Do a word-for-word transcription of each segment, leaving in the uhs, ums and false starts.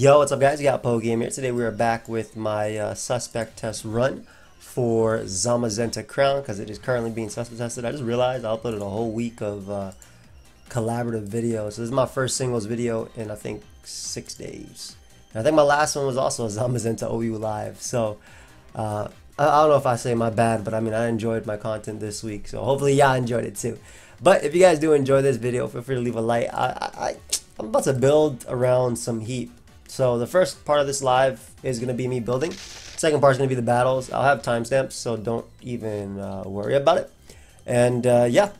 Yo, what's up guys? You got Poe Game here. Today we are back with my uh, suspect test run for Zamazenta Crown because it is currently being suspect tested. I just realized I uploaded a whole week of uh, collaborative videos. So this is my first singles video in I think six days. And I think my last one was also a Zamazenta O U Live. So uh, I, I don't know if I say my bad, but I mean I enjoyed my content this week. So hopefully y'all enjoyed it too. But if you guys do enjoy this video, feel free to leave a like. I, I, I'm about to build around some heat. So the first part of this live is going to be me building. Second part is going to be the battles. I'll have timestamps, so don't even uh, worry about it. And uh, yeah,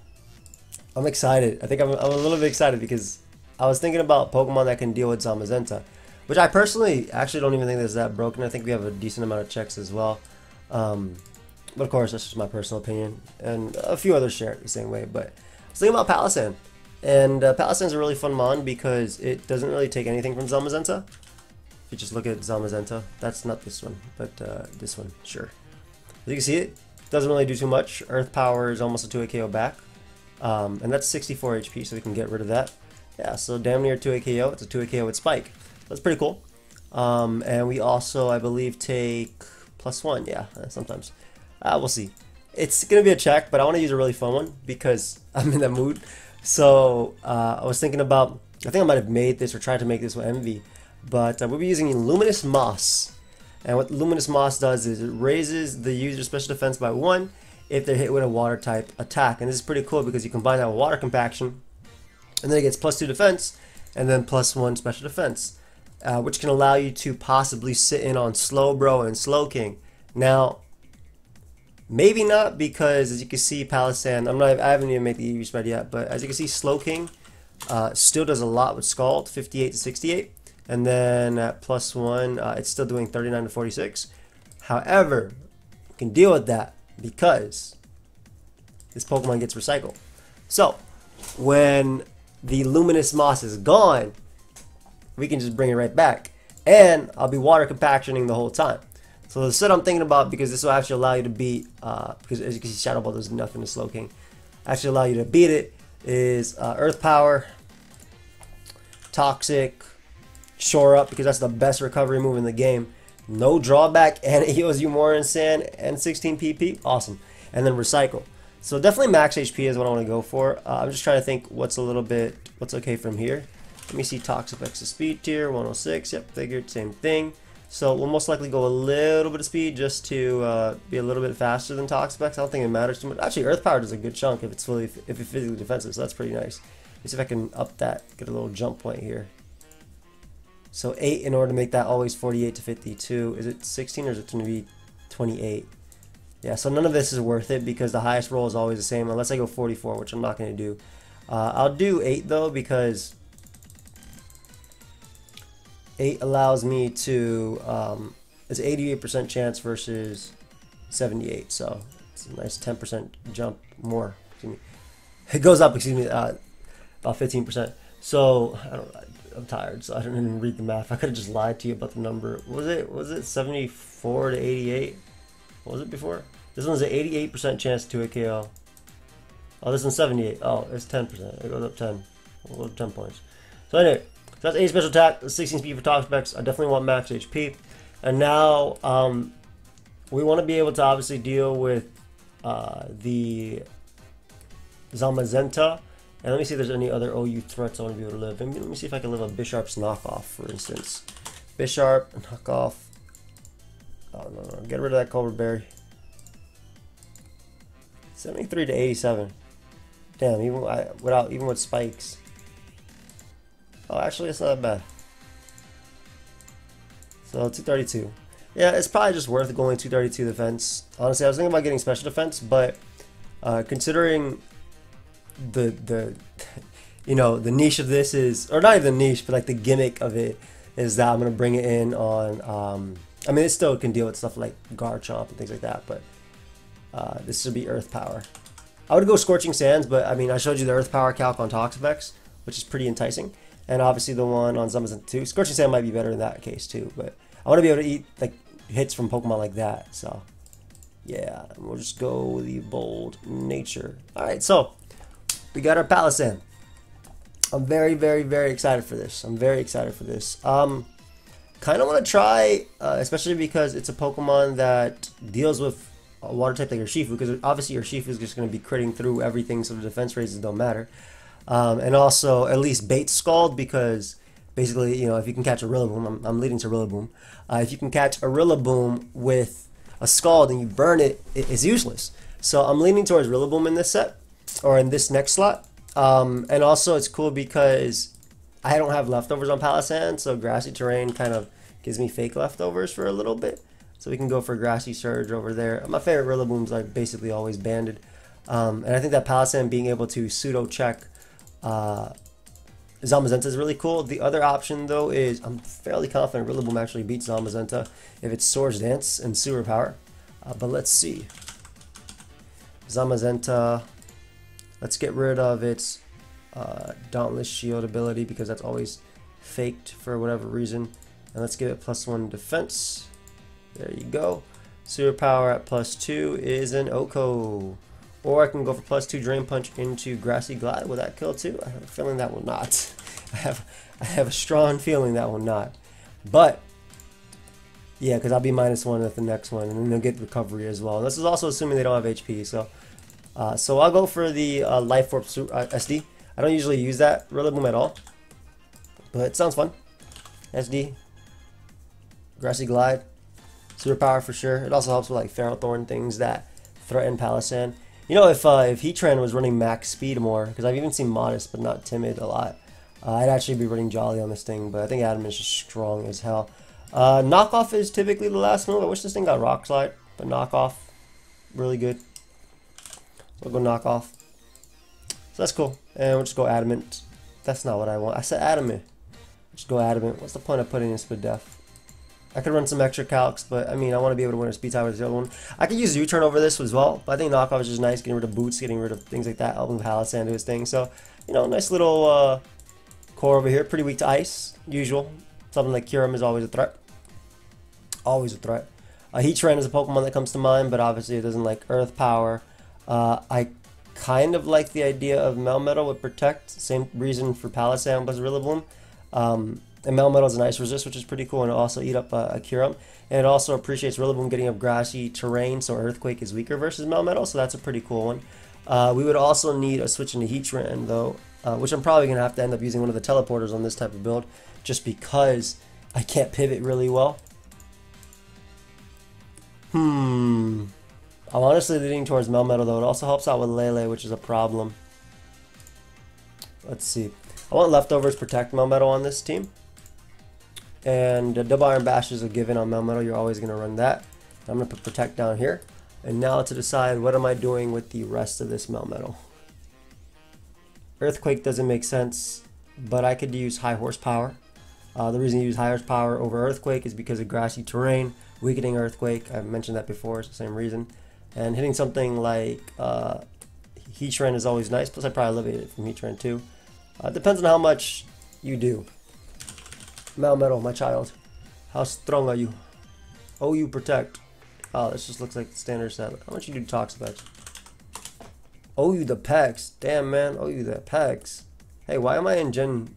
I'm excited. I think I'm, I'm a little bit excited because I was thinking about Pokemon that can deal with Zamazenta, which I personally actually don't even think is that broken. I think we have a decent amount of checks as well. Um, but of course, that's just my personal opinion. And a few others share it the same way. But I was thinking about Palossand. And uh, Palossand's a really fun mon because it doesn't really take anything from Zamazenta. If you just look at Zamazenta, that's not this one, but uh, this one, sure. As you can see, it doesn't really do too much. Earth Power is almost a two A K O back. Um, and that's sixty-four H P, so we can get rid of that. Yeah, so damn near two A K O. It's a two A K O with Spike. That's pretty cool. Um, and we also, I believe, take plus one. Yeah, sometimes. Uh, we'll see. It's going to be a check, but I want to use a really fun one because I'm in that mood. So uh, I was thinking about, I think I might have made this or tried to make this with Envy, but uh, we'll be using Luminous Moss. And what Luminous Moss does is it raises the user's special defense by one if they're hit with a water type attack. And this is pretty cool because you combine that with water compaction and then it gets plus two defense and then plus one special defense, uh, which can allow you to possibly sit in on Slowbro and Slowking. Now, maybe not, because as you can see, Palossand, I'm not, I haven't even made the E V spread yet, but as you can see, Slowking uh, still does a lot with Scald, fifty-eight to sixty-eight, and then at plus one, uh, it's still doing thirty-nine to forty-six. However, you can deal with that because this Pokemon gets recycled. So when the Luminous Moss is gone, we can just bring it right back, and I'll be water compactioning the whole time. So the set I'm thinking about, because this will actually allow you to beat, uh, because as you can see, Shadow Ball does nothing to Slowking, actually allow you to beat it, is uh, Earth Power, Toxic, Shore Up, because that's the best recovery move in the game. No drawback, and it heals you more in sand, and sixteen P P, awesome. And then Recycle. So definitely max H P is what I want to go for. Uh, I'm just trying to think what's a little bit, what's okay from here. Let me see Toxapex to speed tier, one oh six, yep, figured, same thing. So we'll most likely go a little bit of speed just to uh, be a little bit faster than Toxapex. I don't think it matters too much. Actually, Earth Power does a good chunk if it's fully, if it's physically defensive, so that's pretty nice. Let's see if I can up that, get a little jump point here. So eight in order to make that always forty-eight to fifty-two. Is it sixteen or is it going to be twenty-eight? Yeah, so none of this is worth it because the highest roll is always the same unless I go forty-four, which I'm not going to do. Uh, I'll do eight though because eight allows me to, um, it's eighty-eight percent chance versus seventy-eight, so it's a nice ten percent jump more. Excuse me. It goes up, excuse me, uh, about fifteen percent. So, I don't, I'm tired, so I didn't even read the math. I could have just lied to you about the number. What was it, was it seventy-four to eighty-eight? What was it before? This one's an eighty-eight percent chance to a K O. Oh, this one's seventy-eight. Oh, it's ten percent. It goes up ten. It goes up ten points. So anyway. So that's eight special attack, sixteen speed for Toxapex. I definitely want max H P. And now um, we want to be able to obviously deal with uh, the Zamazenta. And let me see if there's any other O U threats I want to be able to live. Let me see if I can live a Bisharp's Knock Off, for instance. Bisharp, Knock Off. Oh, no, no, get rid of that Cobra Berry. seventy-three to eighty-seven. Damn, even I, without even with spikes. Oh, actually, it's not that bad. So, two thirty-two. Yeah, it's probably just worth going two thirty-two defense. Honestly, I was thinking about getting special defense, but uh, considering the, the, you know, the niche of this is, or not even the niche, but like the gimmick of it is that I'm going to bring it in on, um, I mean, it still can deal with stuff like Garchomp and things like that, but uh, this should be Earth Power. I would go Scorching Sands, but I mean, I showed you the Earth Power calc on Toxapex, which is pretty enticing. And obviously the one on Zamazenta too. Scorching Sand might be better in that case too, but I want to be able to eat like hits from Pokemon like that. So yeah, we'll just go with the bold nature. All right, so we got our Palossand. I'm very, very, very excited for this. I'm very excited for this. Um, Kind of want to try, uh, especially because it's a Pokemon that deals with a water type like Urshifu, because obviously Urshifu is just going to be critting through everything, so the defense raises don't matter. Um, and also, at least bait Scald, because basically, you know, if you can catch a Rillaboom, I'm, I'm leading to Rillaboom. Uh, if you can catch a Rillaboom with a Scald and you burn it, it it's useless. So I'm leaning towards Rillaboom in this set, or in this next slot. Um, and also, it's cool because I don't have leftovers on Palossand, so Grassy Terrain kind of gives me fake leftovers for a little bit. So we can go for Grassy Surge over there. My favorite Rillaboom's are basically always banded. Um, and I think that Palossand being able to pseudo-check uh, Zamazenta is really cool. The other option, though, is I'm fairly confident Rillaboom actually beats Zamazenta if it's Swords Dance and Superpower. Uh, but let's see. Zamazenta, let's get rid of its Uh, Dauntless Shield ability because that's always faked for whatever reason, and let's give it plus one defense. There you go. Superpower at plus two is an Oko, or I can go for plus two Drain Punch into Grassy Glide. Will that kill too? I have a feeling that will not. I have I have a strong feeling that will not. But yeah, because I'll be minus one at the next one, and then they'll get recovery as well. And this is also assuming they don't have H P. So uh, so I'll go for the uh, Life Orb uh, S D. I don't usually use that Rillaboom at all, but it sounds fun. S D, Grassy Glide, Superpower for sure. It also helps with like Feral Thorn, things that threaten Palossand. You know, if uh, if Heatran was running max speed more, because I've even seen Modest but not Timid a lot, uh, I'd actually be running Jolly on this thing. But I think Adam is just strong as hell. Uh, Knock Off is typically the last move. I wish this thing got Rock Slide, but Knock Off, really good. So we'll go Knock Off. So that's cool. And we'll just go Adamant. That's not what I want. I said Adamant. Just go Adamant. What's the point of putting in Speed Def? I could run some extra calcs, but I mean, I want to be able to win a speed tie with the other one. I could use U-turn over this as well, but I think Knockoff is just nice, getting rid of boots, getting rid of things like that, helping Palossand do his thing. So, you know, nice little uh, core over here. Pretty weak to ice, usual. Something like Kyurem is always a threat. Always a threat. Uh, Heatran is a Pokemon that comes to mind, but obviously it doesn't like Earth Power. Uh, I kind of like the idea of Melmetal with Protect, same reason for Palossand plus Rillaboom. Um, and Melmetal is an Ice Resist, which is pretty cool, and it'll also eat up uh, a Kyurem. And it also appreciates Rillaboom getting up Grassy Terrain, so Earthquake is weaker versus Melmetal, so that's a pretty cool one. Uh, we would also need a switch into Heatran, though, uh, which I'm probably going to have to end up using one of the Teleporters on this type of build, just because I can't pivot really well. Hmm... I'm honestly leaning towards Melmetal, though. It also helps out with Lele, which is a problem. Let's see. I want Leftovers Protect Melmetal on this team. And uh, Double Iron Bash is a given on Melmetal. You're always going to run that. I'm going to put Protect down here. And now to decide, what am I doing with the rest of this Melmetal? Earthquake doesn't make sense, but I could use High Horsepower. Uh, the reason you use High Horsepower over Earthquake is because of Grassy Terrain, weakening Earthquake. I've mentioned that before. It's the same reason. And hitting something like uh, Heatran is always nice. Plus, I probably elevated it from Heatran too. Uh, depends on how much you do. Melmetal, my child. How strong are you? Oh, you Protect. Oh, this just looks like the standard set. How much you do Toxapex? Oh, you the Pex. Damn, man. Oh, you the Pex. Hey, why am I in Gen...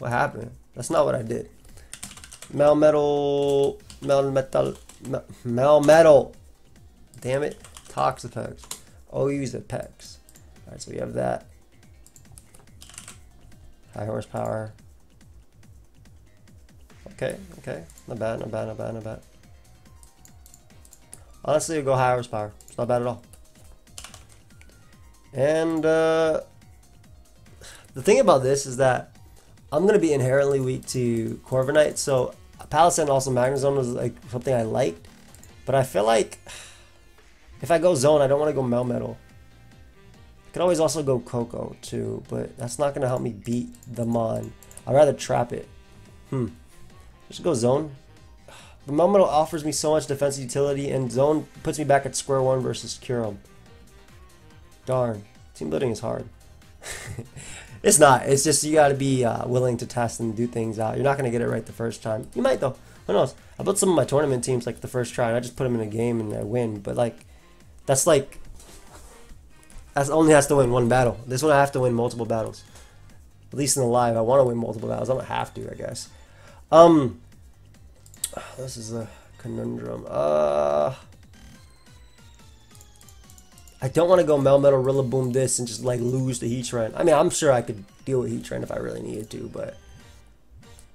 What happened? That's not what I did. Melmetal... Melmetal... Melmetal... Damn it. Toxapex. Oh, use the Pex. Alright, so we have that. High Horsepower. Okay, okay. Not bad, not bad, not bad, not bad. Honestly, we'll go High Horsepower. It's not bad at all. And, uh... the thing about this is that I'm going to be inherently weak to Corviknight, so Palossand also Magnezone was like something I liked, but I feel like... if I go zone, I don't want to go Melmetal. I could always also go Coco too, but that's not going to help me beat the Mon. I'd rather trap it. Hmm. Just go zone. But Melmetal offers me so much defensive utility, and zone puts me back at square one versus Kyurem. Darn. Team building is hard. It's not. It's just you got to be uh, willing to test and do things out. You're not going to get it right the first time. You might though. Who knows? I built some of my tournament teams like the first try, and I just put them in a game and I win, but like... That's like, that's only has to win one battle. This one I have to win multiple battles. At least in the live, I want to win multiple battles. I don't have to, I guess. Um, this is a conundrum. Uh, I don't want to go Melmetal, Rillaboom this, and just like lose the Heatran. I mean, I'm sure I could deal with Heatran if I really needed to, but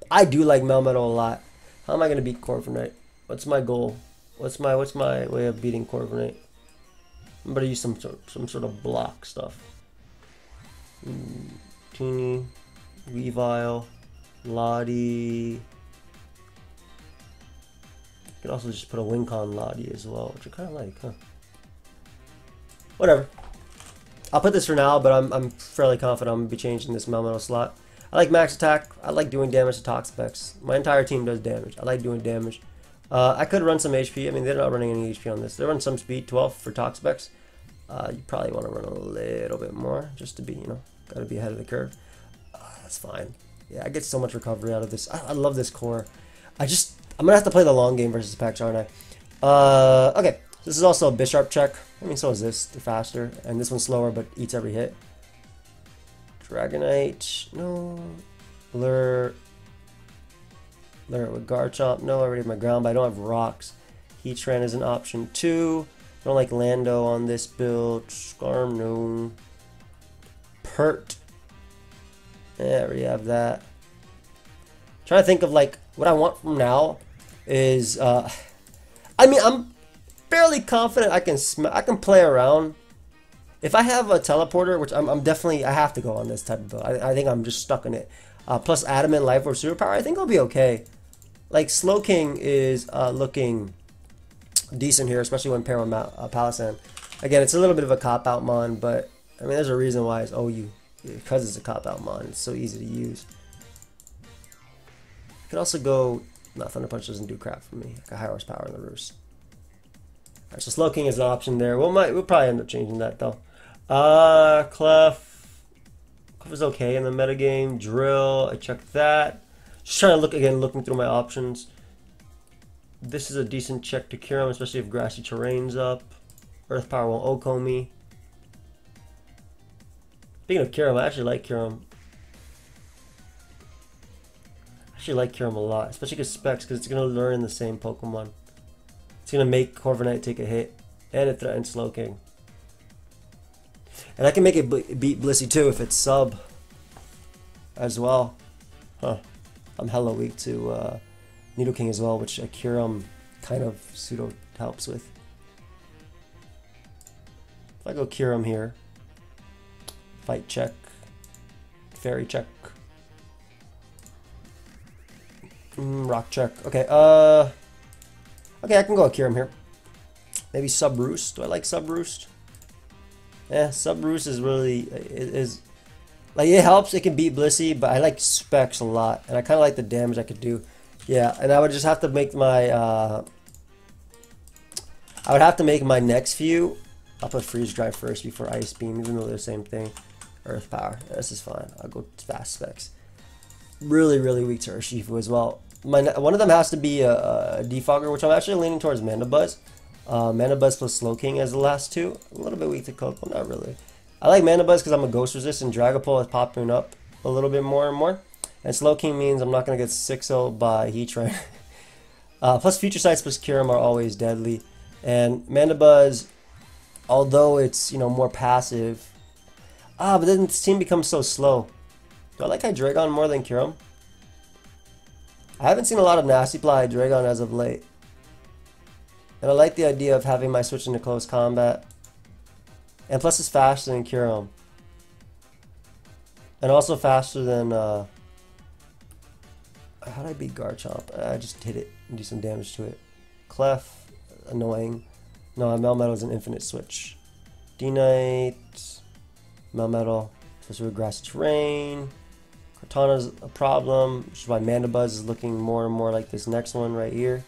I do like Melmetal a lot. How am I gonna beat Corviknight? What's my goal? What's my what's my way of beating Corviknight? I'm gonna use some sort some sort of block stuff. Mm, Teeny, Weavile, Lottie. You can also just put a Wink on Lottie as well, which I kind of like, huh? Whatever. I'll put this for now, but I'm I'm fairly confident I'm gonna be changing this Melmetal slot. I like max attack. I like doing damage to Toxapex. My entire team does damage. I like doing damage. Uh, I could run some H P. I mean, they're not running any H P on this. They run some speed, twelve for Toxapex. Uh, you probably want to run a little bit more just to be, you know, gotta be ahead of the curve. Uh, that's fine. Yeah, I get so much recovery out of this. I, I love this core. I just, I'm gonna have to play the long game versus Pex, aren't I? Uh, okay, this is also a Bisharp check. I mean, so is this. They're faster, and this one's slower, but eats every hit. Dragonite, no. Lure, Lure with Garchomp, no. I already have my ground, but I don't have rocks. Heatran is an option too. I don't like Lando on this build. Skarmory, Pert. Yeah, I already have that. I'm trying to think of like what I want from now is. Uh, I mean, I'm fairly confident I can sm I can play around. If I have a teleporter, which I'm, I'm definitely, I have to go on this type of build. I, I think I'm just stuck in it. Uh, plus Adamant, Life Orb, Superpower, I think I'll be okay. Like, Slowking is uh, looking decent here, especially when paired with uh, Palossand. Again, it's a little bit of a cop-out mon, but, I mean, there's a reason why it's O U. Because it's a cop-out mon, it's so easy to use. I could also go, no, Thunder Punch doesn't do crap for me. Like a High Horsepower in the Roost. Alright, so Slowking is an option there. We'll, might, we'll probably end up changing that, though. Uh, Clef. Clef is okay in the metagame. Drill, I checked that. Just trying to look again, looking through my options. This is a decent check to Kyurem, especially if Grassy Terrain's up. Earth Power won't Oko me. Speaking of Kyurem, I actually like Kyurem. I actually like Kyurem a lot, especially because Specs, because it's going to learn the same Pokemon. It's going to make Corviknight take a hit, and it threatens Slowking. And I can make it b beat Blissey too if it's sub as well. Huh. I'm hella weak to uh, Nidoking as well, which Kyurem kind of pseudo helps with. If I go Kyurem here, fight check, fairy check, mm, rock check. Okay, uh, okay, I can go Kyurem here. Maybe sub Roost. Do I like sub Roost? Yeah, sub Roost is really is, is like it helps. It can beat Blissey, but I like Specs a lot, and I kind of like the damage I could do. Yeah, and I would just have to make my uh, I would have to make my next few. I'll put Freeze Dry first before Ice Beam, even though they're the same thing. Earth Power. Yeah, this is fine. I'll go fast Specs. Really, really weak to Urshifu as well. My one of them has to be a, a Defogger, which I'm actually leaning towards Mandibuzz. Uh, Mandibuzz plus Slowking as the last two. A little bit weak to Coco, not really. I like Mandibuzz because I'm a Ghost Resist and Dragapult is popping up a little bit more and more. And Slowking means I'm not going to get six-oh'd by Heatran. uh, plus Future Sights plus Kyurem are always deadly. And Mandibuzz, although it's, you know, more passive. Ah, but then this team becomes so slow. Do I like Hydreigon more than Kyurem? I haven't seen a lot of Nastyply Hydreigon as of late. And I like the idea of having my switch into close combat. And plus it's faster than Kyurem. And also faster than... Uh, how did I beat Garchomp? I just hit it and do some damage to it. Clef. Annoying. No, Melmetal is an infinite switch. D-Knight. Melmetal. Especially with Grassy Terrain. Cortana's a problem. Which is why Mandibuzz is looking more and more like this next one right here.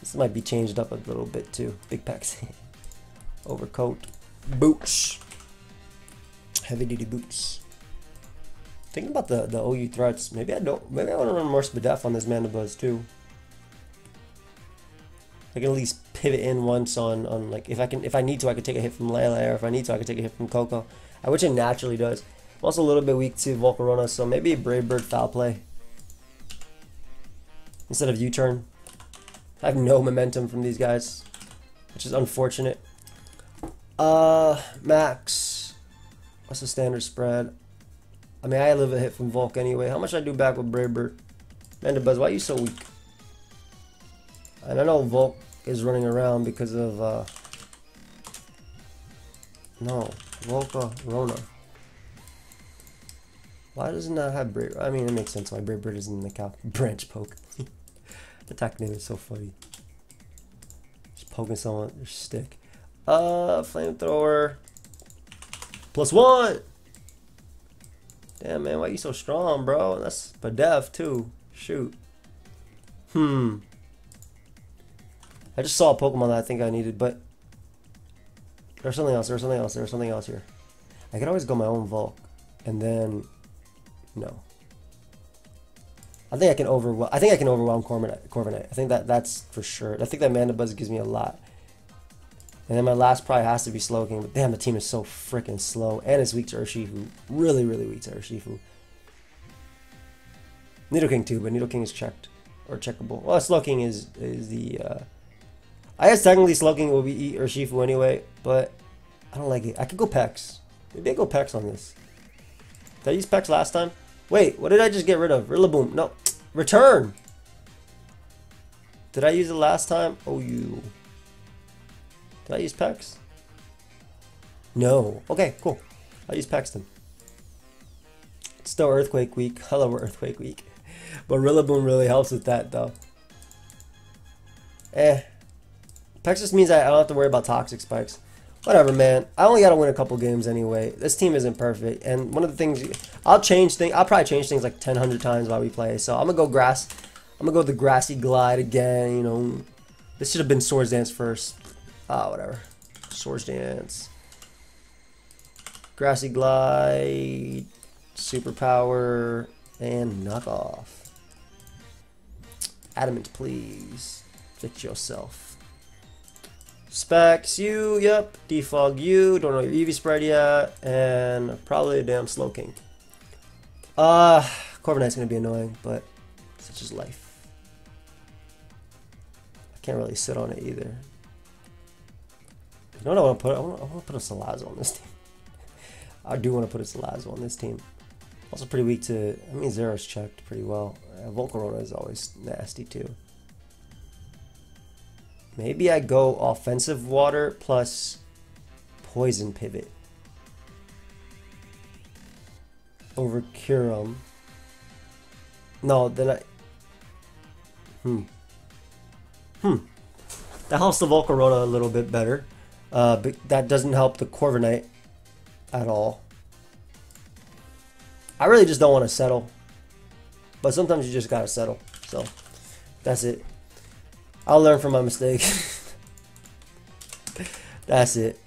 This might be changed up a little bit too. Big packs. Overcoat. Boots. Heavy duty boots. Thinking about the, the O U threats. Maybe I don't maybe I want to run more Spadef on this Mandibuzz too. I can at least pivot in once on, on like if I can if I need to I could take a hit from Lele, or if I need to I could take a hit from Coco. I which it naturally does. I'm also a little bit weak to Volcarona, so maybe Brave Bird Foul Play. instead of U-turn. I have no momentum from these guys, which is unfortunate. Uh, max. What's the standard spread? I mean, I live a hit from Volk anyway. How much I do back with Brave Bird? Mandibuzz, why are you so weak? And I know Volk is running around because of, uh... no. Volcarona. Why does it not have Brave? I mean, it makes sense why Brave Bird is in the cow. Branch poke. The attack name is so funny. Just poking someone with your stick. Uh, flamethrower. Plus one! Damn, man, why you so strong, bro? That's Padef, too. Shoot. Hmm. I just saw a Pokemon that I think I needed, but... There's something else, there's something else, there's something else here. I could always go my own Volk. And then... No. I think I can overwhelm... I think I can overwhelm Corviknight. I think that that's for sure. I think that Mandibuzz gives me a lot. And then my last probably has to be Slowking. But damn, the team is so freaking slow. And it's weak to Urshifu. Really, really weak to Urshifu. Nidoking too, but Nidoking is checked. Or checkable. Well, Slowking is, is the... Uh, I guess technically Slowking will be eat Urshifu anyway, but I don't like it. I could go Pex. Maybe I go Pex on this. Did I use Pex last time? Wait, what did I just get rid of? Rillaboom. No. Return! Did I use it last time? Oh, you. Did I use Pex? No. Okay, cool. I use Pex then. It's still Earthquake Week. Hello, Earthquake Week. But Rillaboom really helps with that, though. Eh. Pex just means I don't have to worry about toxic spikes. Whatever, man. I only gotta win a couple games anyway. This team isn't perfect, and one of the things I'll change things. I'll probably change things like ten hundred times while we play. So I'm gonna go grass. I'm gonna go with the Grassy Glide again. You know, this should have been Swords Dance first. Ah, whatever. Swords Dance. Grassy Glide. Superpower and Knock Off. Adamant, please fix yourself. Specs you, yep. Defog you, don't know your E V spread yet, and probably a damn Slowking. Uh, Corviknight's gonna be annoying, but such is life. I can't really sit on it either. You know what I wanna put? I wanna, I wanna put a Salazzo on this team. I do wanna put a Salazzo on this team. Also pretty weak to, I mean, Zero's checked pretty well. Uh, Volcarona is always nasty too. Maybe I go offensive water plus poison pivot over Kyurem. No, then I. Hmm. Hmm. That helps the Volcarona a little bit better, uh, but that doesn't help the Corviknight at all. I really just don't want to settle, but sometimes you just gotta settle. So that's it. I'll learn from my mistakes. That's it.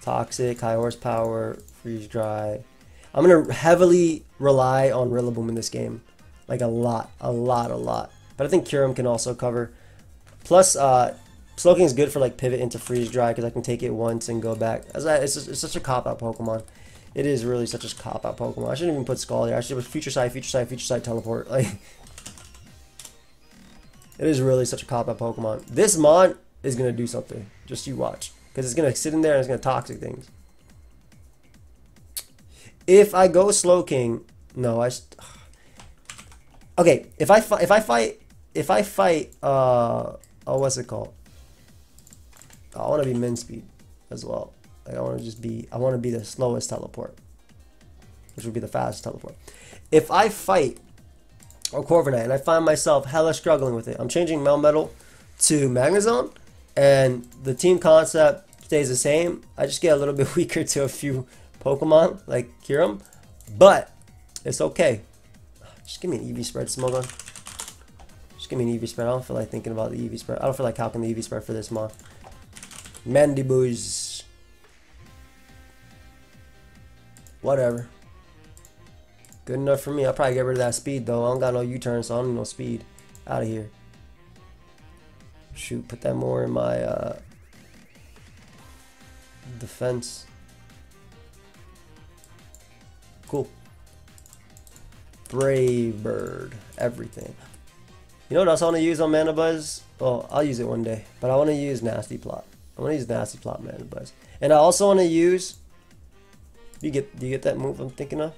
Toxic, high horsepower, freeze dry. I'm gonna heavily rely on Rillaboom in this game, like a lot, a lot, a lot. But I think Kyurem can also cover. Plus, uh, Slowking is good for like pivot into freeze dry because I can take it once and go back. As I, it's, just, it's such a cop out Pokemon. It is really such a cop out Pokemon. I shouldn't even put Scald here. I should put Future Sight, Future Sight, Future Sight, Teleport. Like. It is really such a cop-out Pokemon. This mon is going to do something. Just you watch. Because it's going to sit in there and it's going to toxic things. If I go Slowking... No, I... Okay, if I, if I fight... If I fight... Uh, oh, what's it called? I want to be min speed as well. Like, I want to just be... I want to be the slowest teleport. Which would be the fastest teleport. If I fight... or Corviknight, and I find myself hella struggling with it. I'm changing Melmetal to Magnezone, and the team concept stays the same. I just get a little bit weaker to a few Pokemon, like Kyurem, but it's okay. Just give me an E V spread, Smogon. Just give me an E V spread. I don't feel like thinking about the E V spread. I don't feel like calculating the E V spread for this month. Mandibuzz. Whatever. Good enough for me. I'll probably get rid of that speed though. I don't got no U-turn, so I don't need no speed. Out of here. Shoot, put that more in my uh, defense. Cool. Brave Bird, everything. You know what else I want to use on Mandibuzz? Well, I'll use it one day, but I want to use Nasty Plot. I want to use Nasty Plot Mandibuzz. And I also want to use... Do you get, do you get that move I'm thinking of?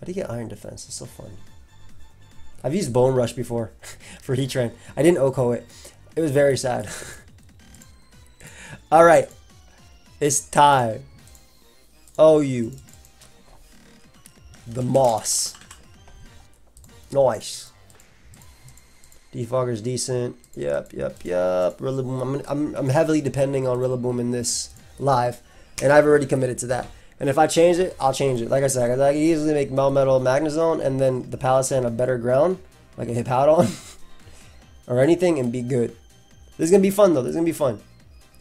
How do you get Iron Defense? It's so fun. I've used Bone Rush before for Heatran. I didn't Oko it. It was very sad. Alright. It's time. Oh, you. The Moss. Nice. Defogger's decent. Yep, yep, yep. Rillaboom. I'm, I'm, I'm heavily depending on Rillaboom in this live. And I've already committed to that. And if I change it, I'll change it. Like I said, I can easily make Melmetal Magnezone and then the Palossand a better ground, like a Hippowdon or anything, and be good. This is going to be fun, though. This is going to be fun.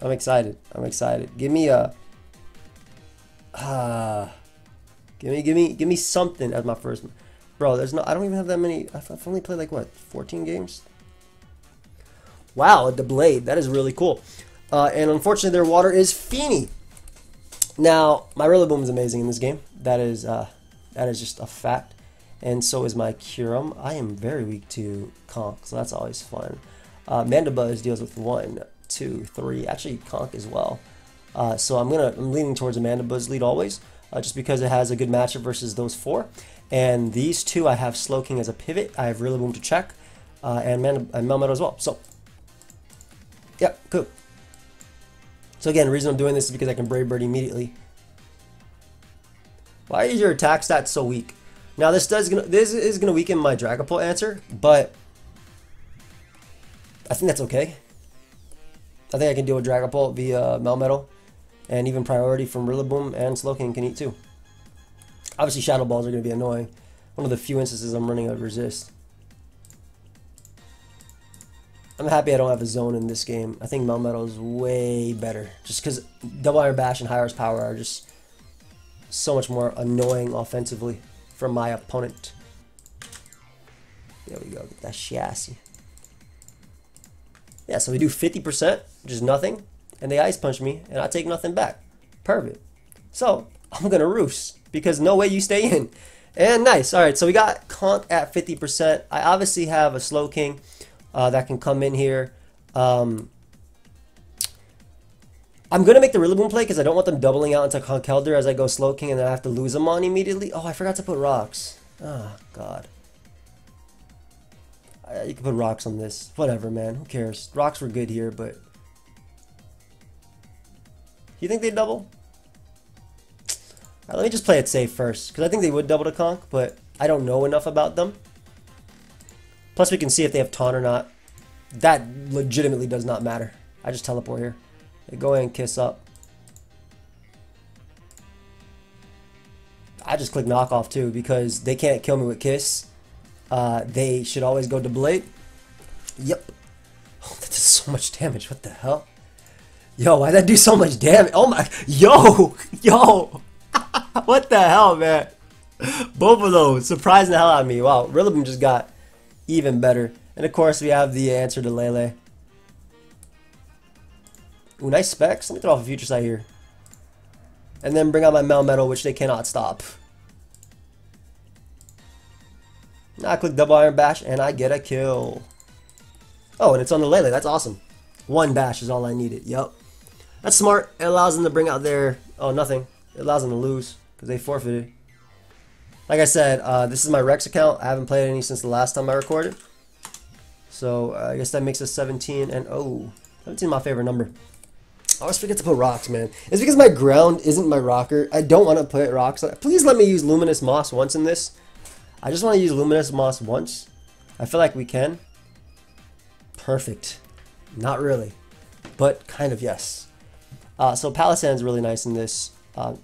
I'm excited. I'm excited. Give me a... Uh, give me, give me, give me something as my first... Bro, there's no... I don't even have that many... I've only played, like, what, fourteen games? Wow, the Blade. That is really cool. Uh, and unfortunately, their water is Fini. Now, my Rillaboom is amazing in this game. That is uh, that is just a fact. And so is my Kyurem. I am very weak to Conch, so that's always fun. Uh, Mandibuzz deals with one, two, three, actually Conch as well. Uh, so I'm gonna I'm leaning towards a Mandibuzz lead always, uh, just because it has a good matchup versus those four. And these two, I have Slowking as a pivot. I have Rillaboom to check, uh, and, and Melmetal as well. So, yeah, cool. So again, the reason I'm doing this is because I can Brave Bird immediately. Why is your attack stat so weak? Now this does gonna, this is gonna weaken my Dragapult answer, but I think that's okay. I think I can deal with Dragapult via Melmetal, and even priority from Rillaboom and Slowking can eat too. Obviously, Shadow Balls are gonna be annoying. One of the few instances I'm running out of resist. I'm happy I don't have a zone in this game. I think Melmetal is way better. Just because Double Iron Bash and High Horsepower are just so much more annoying offensively from my opponent. There we go. Get that chassis. Yeah, so we do fifty percent, which is nothing. And they Ice Punch me, and I take nothing back. Perfect. So, I'm going to Roost, because no way you stay in. And nice. Alright, so we got Conch at fifty percent. I obviously have a Slowking. Uh, that can come in here. Um, I'm going to make the Rillaboom play because I don't want them doubling out into Conkeldurr as I go Slowking and then I have to lose them on immediately. Oh, I forgot to put rocks. Oh, God. Uh, you can put rocks on this. Whatever, man. Who cares? Rocks were good here, but... You think they double? Alright, let me just play it safe first because I think they would double to Conch, but I don't know enough about them. Plus, we can see if they have Taunt or not. That legitimately does not matter. I just teleport here. They go in and kiss up. I just click Knock Off too because they can't kill me with Kiss. Uh, they should always go to Blade. Yep. Oh, that does so much damage. What the hell? Yo, why'd that do so much damage? Oh my. Yo. Yo. What the hell, man? Both of those. Surprising the hell out of me. Wow. Rillaboom just got... even better. And of course we have the answer to Lele. Ooh, nice specs. Let me throw off a Future Sight here. And then bring out my Melmetal, which they cannot stop. Now I click Double Iron Bash and I get a kill. Oh, and it's on the Lele. That's awesome. One bash is all I needed. Yup. That's smart. It allows them to bring out their... Oh, nothing. It allows them to lose because they forfeited. Like I said, uh, this is my Rex account. I haven't played any since the last time I recorded. So uh, I guess that makes us seventeen and oh, seventeen is my favorite number. I always forget to put rocks, man. It's because my ground isn't my rocker. I don't want to put rocks. Please let me use Luminous Moss once in this. I just want to use Luminous Moss once. I feel like we can. Perfect. Not really, but kind of yes. Uh, so Palossand is really nice in this. Uh,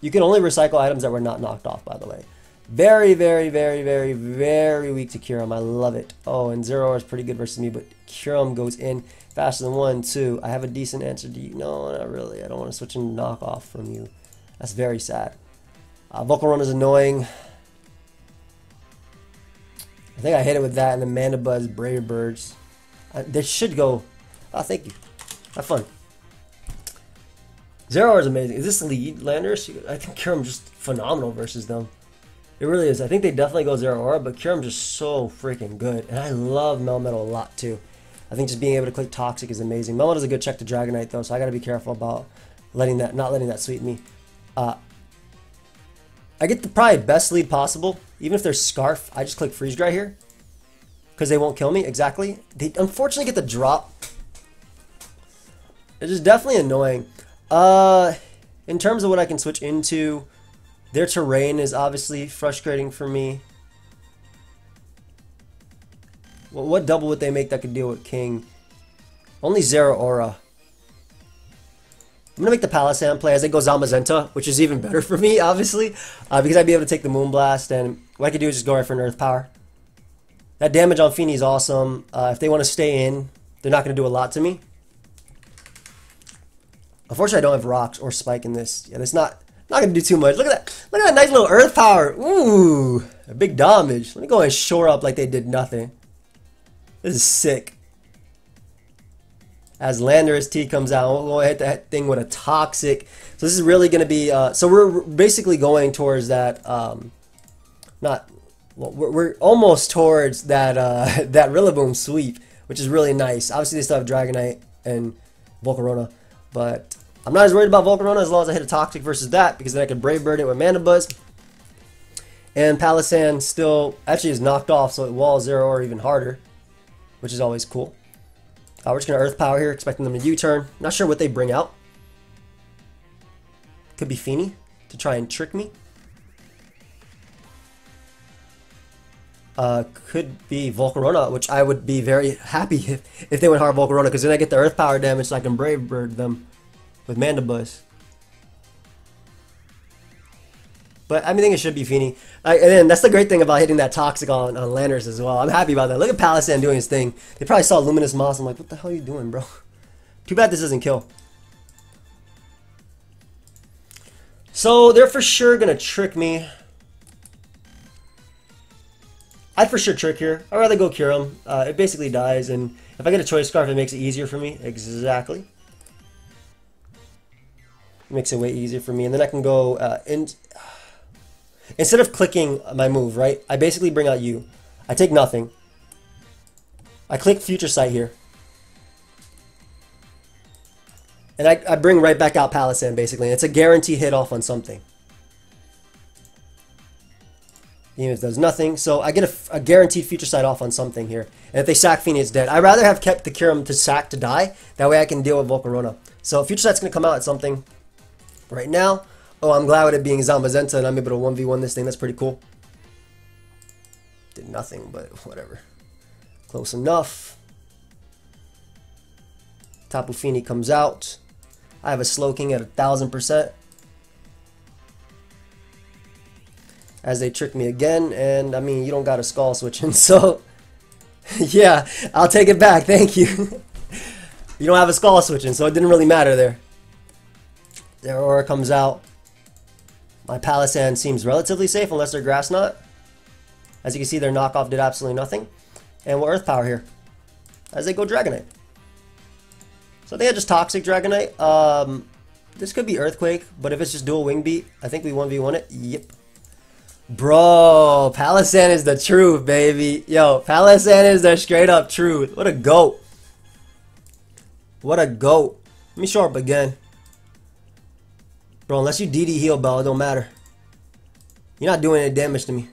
you can only recycle items that were not knocked off, by the way. Very, very, very, very, very weak to Kyurem. I love it. Oh, and zero is pretty good versus me, but Kyurem goes in faster than one, two. I have a decent answer to you. No, not really. I don't want to switch and Knock Off from you. That's very sad. Uh, Volcarona is annoying. I think I hit it with that and the Mandibuzz, Brave Birds. Uh, they should go. Oh, thank you. Have fun. Zero is amazing. Is this lead, Landers? I think Kyurem just phenomenal versus them. It really is. I think they definitely go zero aura, but Kyurem's just so freaking good. And I love Melmetal a lot too. I think just being able to click Toxic is amazing. Melmetal is a good check to Dragonite though, so I gotta be careful about letting that, not letting that sweep me. Uh, I get the probably best lead possible. Even if there's Scarf, I just click Freeze Dry here, because they won't kill me, exactly. They unfortunately get the drop. It's just definitely annoying. Uh, in terms of what I can switch into, their terrain is obviously frustrating for me. Well, what double would they make that could deal with King? Only Zero Aura. I'm going to make the Palossand play as they go Zamazenta, which is even better for me, obviously, uh, because I'd be able to take the Moonblast, and what I could do is just go right for an Earth Power. That damage on Fini is awesome. Uh, if they want to stay in, they're not going to do a lot to me. Unfortunately, I don't have Rocks or Spike in this. Yeah, that's not, not going to do too much. Look at that. Look at that nice little Earth Power. Ooh, a big damage. Let me go and shore up like they did nothing. This is sick. As Landorus T comes out, we'll go hit that thing with a Toxic. So this is really going to be, uh, so we're basically going towards that, um, not, well, we're, we're almost towards that, uh, that Rillaboom sweep, which is really nice. Obviously they still have Dragonite and Volcarona, but I'm not as worried about Volcarona as long as I hit a Toxic versus that, because then I can Brave Bird it with Mandibuzz. And Palossand still actually is knocked off, so it wall zero or even harder, which is always cool. Uh, we're just going to Earth Power here, expecting them to U-turn. Not sure what they bring out. Could be Fini to try and trick me. Uh, could be Volcarona, which I would be very happy if, if they went hard Volcarona, because then I get the Earth Power damage so I can Brave Bird them with Mandibuzz. But I mean, I think it should be Fini. I, and then that's the great thing about hitting that Toxic on, on Landorus as well. I'm happy about that. Look at Palossand doing his thing. They probably saw Luminous Moss. I'm like, what the hell are you doing, bro? Too bad this doesn't kill. So they're for sure going to trick me. I'd for sure trick here. I'd rather go Kyurem. Uh, it basically dies. And if I get a Choice Scarf, it makes it easier for me. Exactly. It makes it way easier for me. And then I can go... Uh, and, instead of clicking my move, right, I basically bring out you. I take nothing. I click Future Sight here. And I, I bring right back out Palossand, basically. And it's a guarantee hit off on something. The image does nothing. So I get a, a guaranteed Future Sight off on something here. And if they sack Fini, it's dead. I'd rather have kept the Kyurem to sack to die. That way I can deal with Volcarona. So Future Sight's going to come out at something right now. Oh, I'm glad with it being Zamazenta and I'm able to one v one this thing. That's pretty cool. Did nothing, but whatever. Close enough. Tapu Fini comes out. I have a Slowking at one thousand percent. As they trick me again. And, I mean, you don't got a Scald switching, so... yeah, I'll take it back. Thank you. You don't have a Scald switching, so it didn't really matter there. Their aura comes out. My Palossand seems relatively safe unless they're Grass Knot. As you can see, their knockoff did absolutely nothing. And we'll Earth Power here as they go Dragonite. So they had just Toxic Dragonite. Um, this could be Earthquake, but if it's just dual Wing Beat, I think we one v one it. Yep. Bro, Palossand is the truth, baby. Yo, Palossand is the straight up truth. What a goat. What a goat. Let me show up again. Bro, unless you D D heal Bell, it don't matter. You're not doing any damage to me.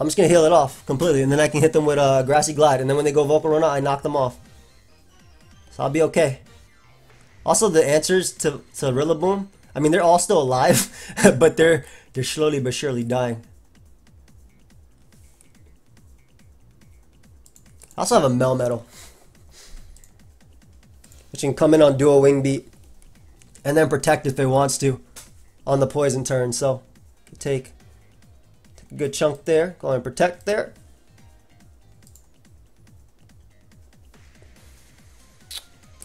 I'm just going to heal it off completely, and then I can hit them with a uh, Grassy Glide. And then when they go Volcarona, I knock them off. So I'll be okay. Also, the answers to, to Rillaboom, I mean, they're all still alive, but they're, they're slowly but surely dying. I also have a Melmetal, which can come in on dual Wing Beat. And then Protect if it wants to on the poison turn. So take, take a good chunk there. Go and Protect there.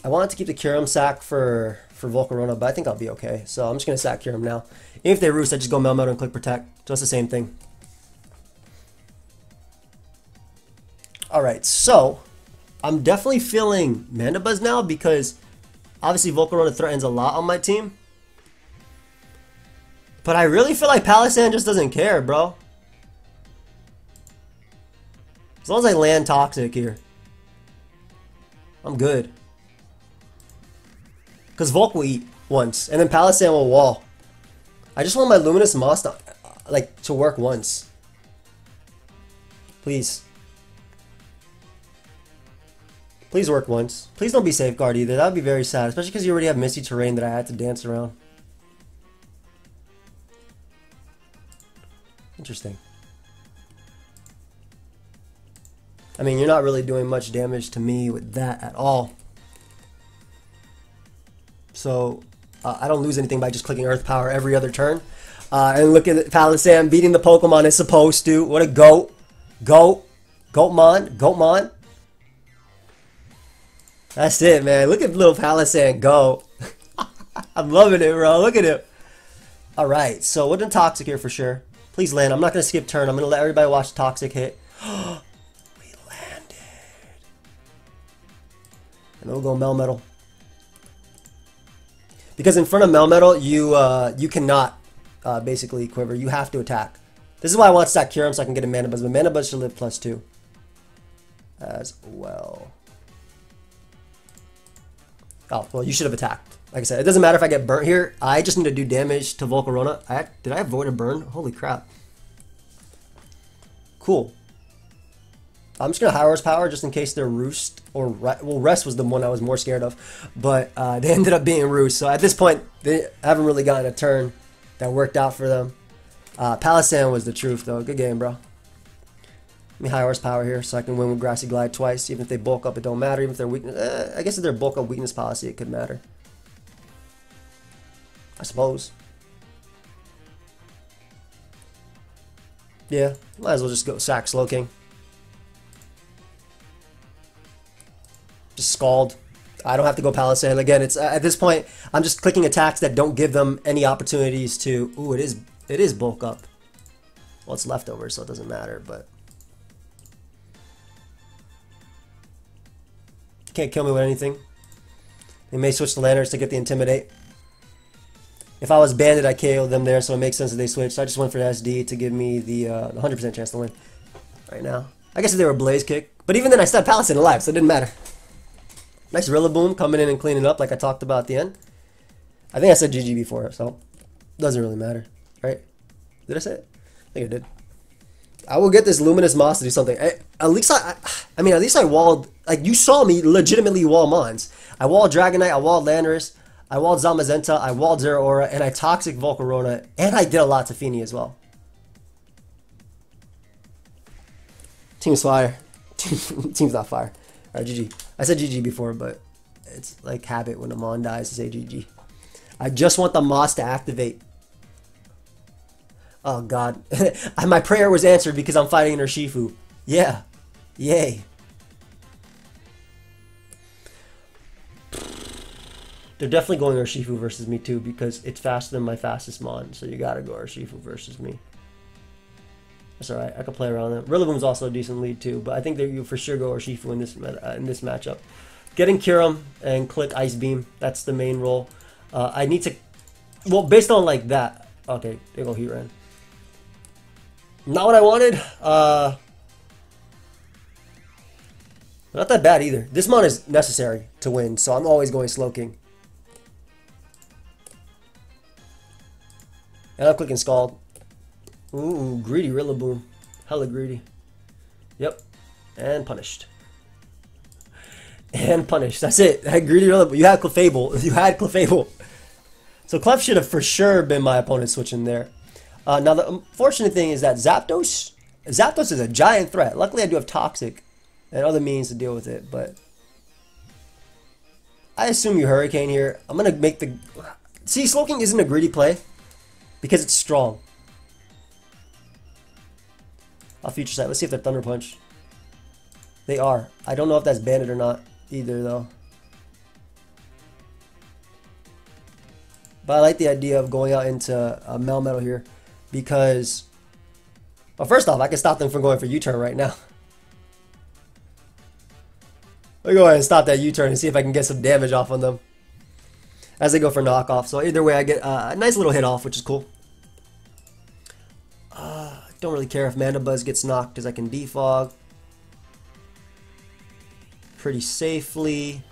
I wanted to keep the Kyurem sack for, for Volcarona, but I think I'll be okay. So I'm just going to sack Kyurem now. Even if they Roost, I just go Melmetal and click Protect. So it's the same thing. Alright, so I'm definitely feeling Mandibuzz now because... obviously, Volcarona threatens a lot on my team. But I really feel like Palossand just doesn't care, bro. As long as I land Toxic here, I'm good. Because Volk will eat once, and then Palossand will wall. I just want my Luminous Moss to, like, to work once. Please. Please work once. Please don't be Safeguard either. That would be very sad, especially because you already have Misty Terrain that I had to dance around. Interesting. I mean, you're not really doing much damage to me with that at all. So, uh, I don't lose anything by just clicking Earth Power every other turn. Uh, and look at Palossand beating the Pokemon it's supposed to. What a goat. Goat. Goatmon. Goatmon. That's it, man. Look at little Palossand go. I'm loving it, bro. Look at it. All right. So, we're doing Toxic here for sure. Please land. I'm not going to skip turn. I'm going to let everybody watch the Toxic hit. We landed. And we'll go Melmetal. Because in front of Melmetal, you uh, you cannot uh, basically Quiver. You have to attack. This is why I want to stack Kyurem so I can get a Mandibuzz. But Mandibuzz should live plus two as well. Oh, well, you should have attacked. Like I said, it doesn't matter if I get burnt here. I just need to do damage to Volcarona. I, did I avoid a burn? Holy crap. Cool. I'm just going to High Horsepower just in case they're Roost or... Re well, Rest was the one I was more scared of. But uh, they ended up being Roost. So at this point, they haven't really gotten a turn that worked out for them. Uh, Palossand was the truth, though. Good game, bro. Let me High Horsepower here so I can win with Grassy Glide twice. Even if they bulk up, it don't matter. Even if they're weakness... Eh, I guess if they're bulk up weakness policy, it could matter. I suppose. Yeah, might as well just go sack Slowking. Just Scald. I don't have to go Palossand again. It's at this point I'm just clicking attacks that don't give them any opportunities to. Ooh, it is it is bulk up. Well, it's leftover, so it doesn't matter. But can't kill me with anything. They may switch to Lanterns to get the Intimidate. If I was banded, I K O'd them there, so it makes sense that they switched. So I just went for the S D to give me the uh, one hundred percent chance to win right now. I guess if they were Blaze Kick. But even then, I stabbed Palossand alive, so it didn't matter. Nice Rillaboom coming in and cleaning up like I talked about at the end. I think I said G G before, so it doesn't really matter, right? Did I say it? I think I did. I will get this Luminous Moss to do something. I, at least I, I mean, at least I walled, like you saw me legitimately wall Mons. I walled Dragonite, I walled Landorus. I walled Zamazenta, I walled Zeraora, and I Toxic Volcarona, and I did a lot to Fini as well. Team's fire. Team's not fire. Alright, G G. I said G G before, but it's like habit when a Mon dies to say G G. I just want the Moss to activate. Oh god. My prayer was answered because I'm fighting an Urshifu. Yeah. Yay. They're definitely going Urshifu versus me too because it's faster than my fastest Mon, so you gotta go Urshifu versus me. That's alright, I could play around that. Rillaboom's also a decent lead too, but I think that you for sure go Urshifu in this uh, in this matchup. Getting Kyurem and click Ice Beam, that's the main role. Uh, I need to... Well, based on like that... Okay, there go Heatran. Not what I wanted. Uh, not that bad either. This Mon is necessary to win, so I'm always going Slowking. And I'm clicking Scald. Ooh, greedy Rillaboom. Hella greedy. Yep. And punished. And punished. That's it. That greedy Rillaboom. You had Clefable. You had Clefable. So Clef should have for sure been my opponent switching there. Uh, now, the unfortunate thing is that Zapdos... Zapdos is a giant threat. Luckily, I do have Toxic and other means to deal with it, but... I assume you Hurricane here. I'm going to make the... See, Slowking isn't a greedy play. Because it's strong. I'll Future Sight. Let's see if they're Thunder Punch. They are. I don't know if that's banded or not either, though. But I like the idea of going out into uh, Melmetal here. Because... Well, first off, I can stop them from going for U-turn right now. Let me go ahead and stop that U-turn and see if I can get some damage off on them. As they go for Knock Off. So either way, I get uh, a nice little hit off, which is cool. Don't really care if Mandibuzz gets knocked because I can defog pretty safely.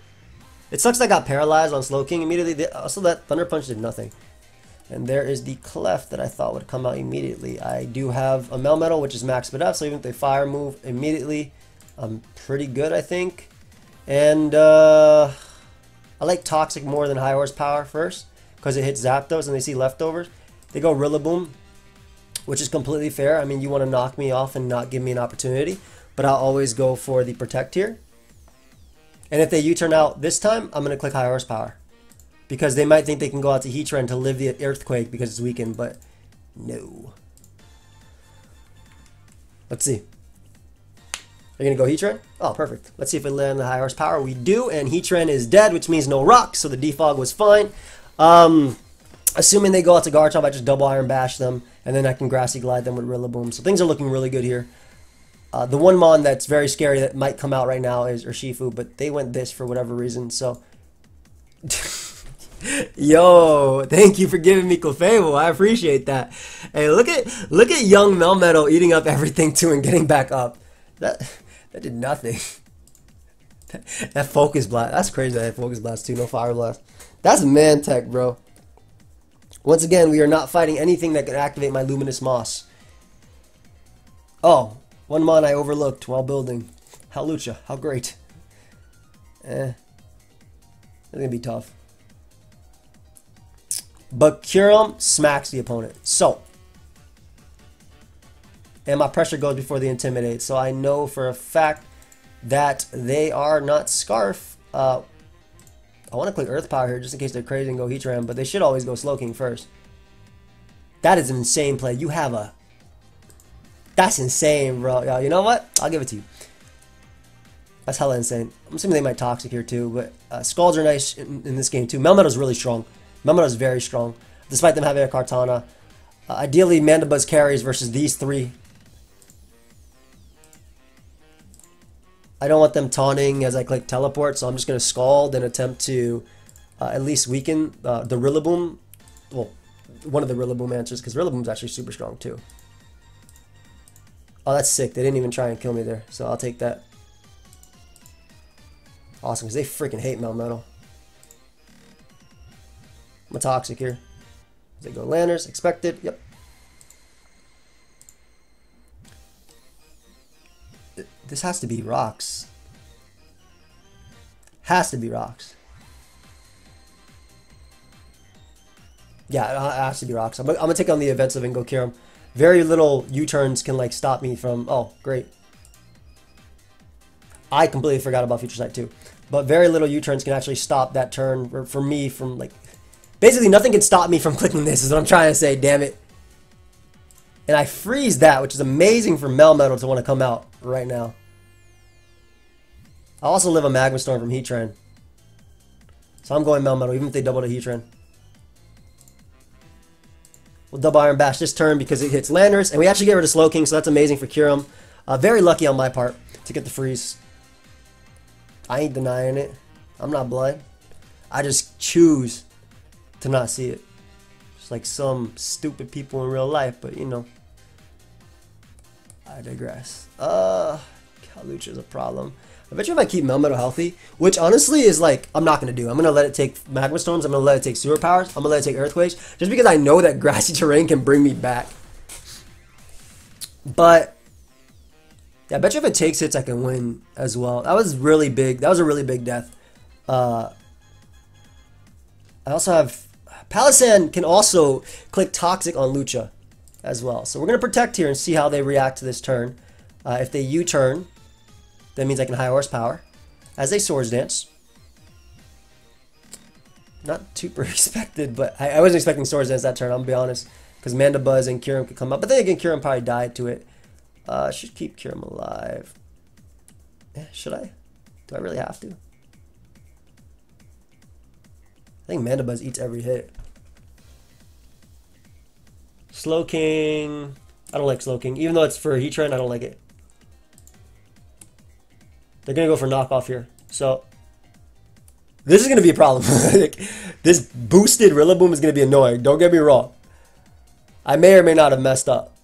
It sucks that I got paralyzed on Slowking immediately. Also, that Thunder Punch did nothing. And there is the Cleft that I thought would come out immediately. I do have a Melmetal, which is max speed up, so even if they fire move immediately, I'm pretty good, I think. And uh, I like Toxic more than High Horsepower first, because it hits Zapdos and they see leftovers. They go Rillaboom, which is completely fair. I mean, you want to knock me off and not give me an opportunity, but I'll always go for the Protect here. And if they U-turn out this time, I'm going to click High Horsepower, because they might think they can go out to Heatran to live the Earthquake because it's weakened, but no. Let's see. Are you going to go Heatran? Oh, perfect. Let's see if we land the High Horsepower. We do, and Heatran is dead, which means no rock, so the defog was fine. Um, assuming they go out to Garchomp, I just Double Iron Bash them, and then I can Grassy Glide them with Rillaboom. So things are looking really good here. Uh, the one mon that's very scary that might come out right now is Urshifu, but they went this for whatever reason, so... Yo, thank you for giving me Clefable. I appreciate that. Hey, look at look at young Melmetal eating up everything too and getting back up. That that did nothing. that, that Focus Blast. That's crazy that I had Focus Blast too, no Fire Blast. That's man tech, bro. Once again, we are not fighting anything that can activate my Luminous Moss. Oh, one mon I overlooked while building. Hawlucha, how great. Eh. That's gonna be tough. But Kyurem smacks the opponent. So, and my pressure goes before the Intimidate. So I know for a fact that they are not Scarf. Uh, I want to click Earth Power here just in case they're crazy and go Heatran, but they should always go Slowking first. That is an insane play. You have a... That's insane, bro. Yo, you know what? I'll give it to you. That's hella insane. I'm assuming they might Toxic here too, but uh, Scalds are nice in, in this game too. Melmetal's really strong. Melmetal is very strong, despite them having a Kartana. Uh, ideally, Mandibuzz carries versus these three. I don't want them taunting as I click Teleport, so I'm just going to Scald and attempt to uh, at least weaken uh, the Rillaboom. Well, one of the Rillaboom answers, because Rillaboom's actually super strong too. Oh, that's sick. They didn't even try and kill me there, so I'll take that. Awesome, because they freaking hate Melmetal. I'm a Toxic here. They go Lanners, expected, yep. This has to be rocks. Has to be rocks. Yeah, it has to be rocks. I'm, I'm gonna take on the offensive and go Kyurem. Very little U-turns can like stop me from, oh, great. I completely forgot about Future Sight too. But very little U-turns can actually stop that turn for, for me from like, basically, nothing can stop me from clicking this, is what I'm trying to say, damn it. And I freeze that, which is amazing for Melmetal to want to come out right now. I also live a Magma Storm from Heatran. So I'm going Melmetal, even if they double to Heatran. We'll Double Iron Bash this turn because it hits Landers, and we actually get rid of Slowking, so that's amazing for Kyurem. Uh, very lucky on my part to get the freeze. I ain't denying it. I'm not blind. I just choose to not see it. Just like some stupid people in real life, but you know. I digress. Uh, Hawlucha's a problem. I bet you if I keep Melmetal healthy, which honestly is like, I'm not gonna do. I'm gonna let it take Magma Storms, I'm gonna let it take Superpowers, I'm gonna let it take Earthquakes, just because I know that Grassy Terrain can bring me back. But, yeah, I bet you if it takes hits, I can win as well. That was really big, that was a really big death. Uh, I also have Palossand can also click Toxic on Lucha as well. So we're going to Protect here and see how they react to this turn. Uh, if they U-turn, that means I can High Horsepower as they Swords Dance. Not super expected, but I, I wasn't expecting Swords Dance that turn, I'm going to be honest. Because Mandibuzz and Kyurem could come up. But then again, Kyurem probably died to it. Uh, should keep Kyurem alive. Eh, should I? Do I really have to? I think Mandibuzz eats every hit. Slowking. I don't like Slowking. Even though it's for Heatran, I don't like it. They're going to go for Knock Off here. So, this is going to be a problem. Like, this boosted Rillaboom is going to be annoying. Don't get me wrong. I may or may not have messed up.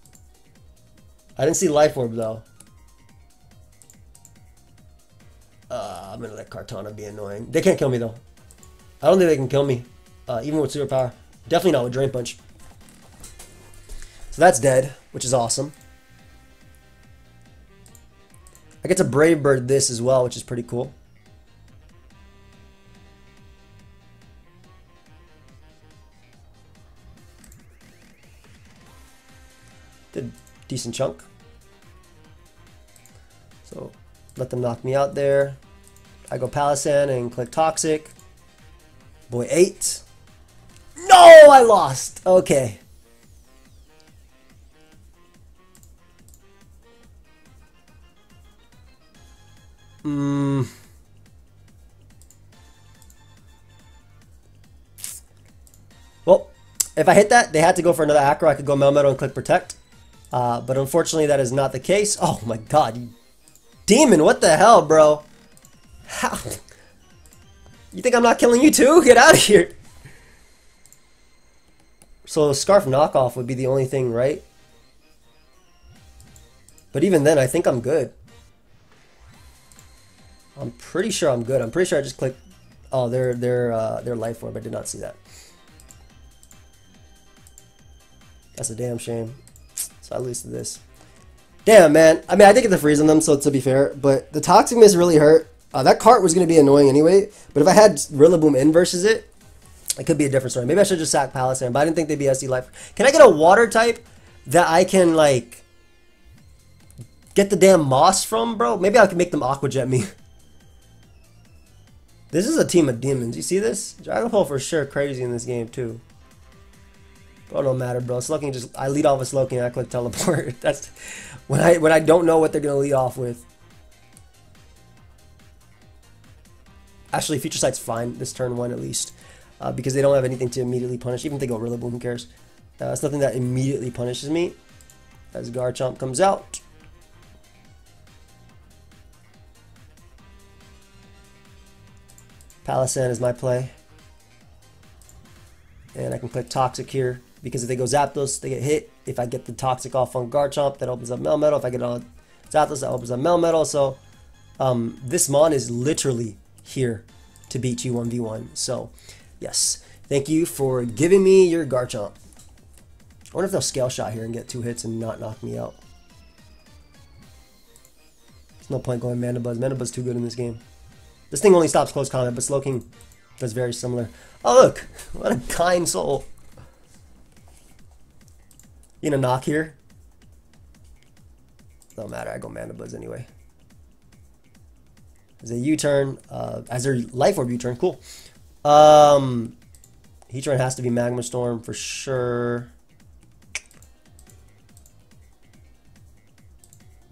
I didn't see Life Orb though. Uh, I'm gonna let Kartana be annoying. They can't kill me though. I don't think they can kill me, uh, even with Superpower. Definitely not with Drain Punch. So that's dead, which is awesome. I get to Brave Bird this as well, which is pretty cool. Did a decent chunk. So let them knock me out there. I go Palossand and click Toxic. Boy eight. No, I lost. Okay. Mm. Well, if I hit that, they had to go for another Acro. I could go Melmetal and click Protect. Uh, but unfortunately, that is not the case. Oh my god, you demon, what the hell, bro? How? You think I'm not killing you too? Get out of here. So Scarf knockoff would be the only thing, right? But even then, I think I'm good. I'm pretty sure I'm good. I'm pretty sure I just clicked. Oh, they're, they're, uh, they're Life Orb. I did not see that. That's a damn shame. So I lose to this. Damn, man. I mean, I did get the freeze on them, so to be fair. But the Toxic Mist really hurt. Uh, that cart was going to be annoying anyway, but if I had Rillaboom in versus it, it could be a different story. Maybe I should just sack Palossand, but I didn't think they'd be S D Life. Can I get a water type that I can, like, get the damn moss from, bro? Maybe I can make them Aqua Jet me. This is a team of demons. You see this? Dragapult for sure crazy in this game, too. Bro, no matter, bro. Slowking just... I lead off with Slowking and I click Teleport. That's... When I, when I don't know what they're going to lead off with. Actually, Future Sight's fine this turn one at least, uh, because they don't have anything to immediately punish. Even if they go Rillaboom, who cares? Uh, it's nothing that immediately punishes me. As Garchomp comes out. Palossand is my play. And I can click Toxic here, because if they go Zapdos, they get hit. If I get the Toxic off on Garchomp, that opens up Melmetal. If I get on Zapdos, that opens up Melmetal. So, um, this Mon is literally... here to beat you one v one. So yes, thank you for giving me your Garchomp. I wonder if they'll Scale Shot here and get two hits and not knock me out. There's no point going Mandibuzz. Mandibuzz too good in this game. This thing only stops close combat, but Slowking does very similar. Oh look, what a kind soul. You gonna knock here? Don't matter, I go Mandibuzz anyway. As a U-turn, uh, as their Life Orb U-turn, cool. Um, Heatran has to be Magma Storm for sure.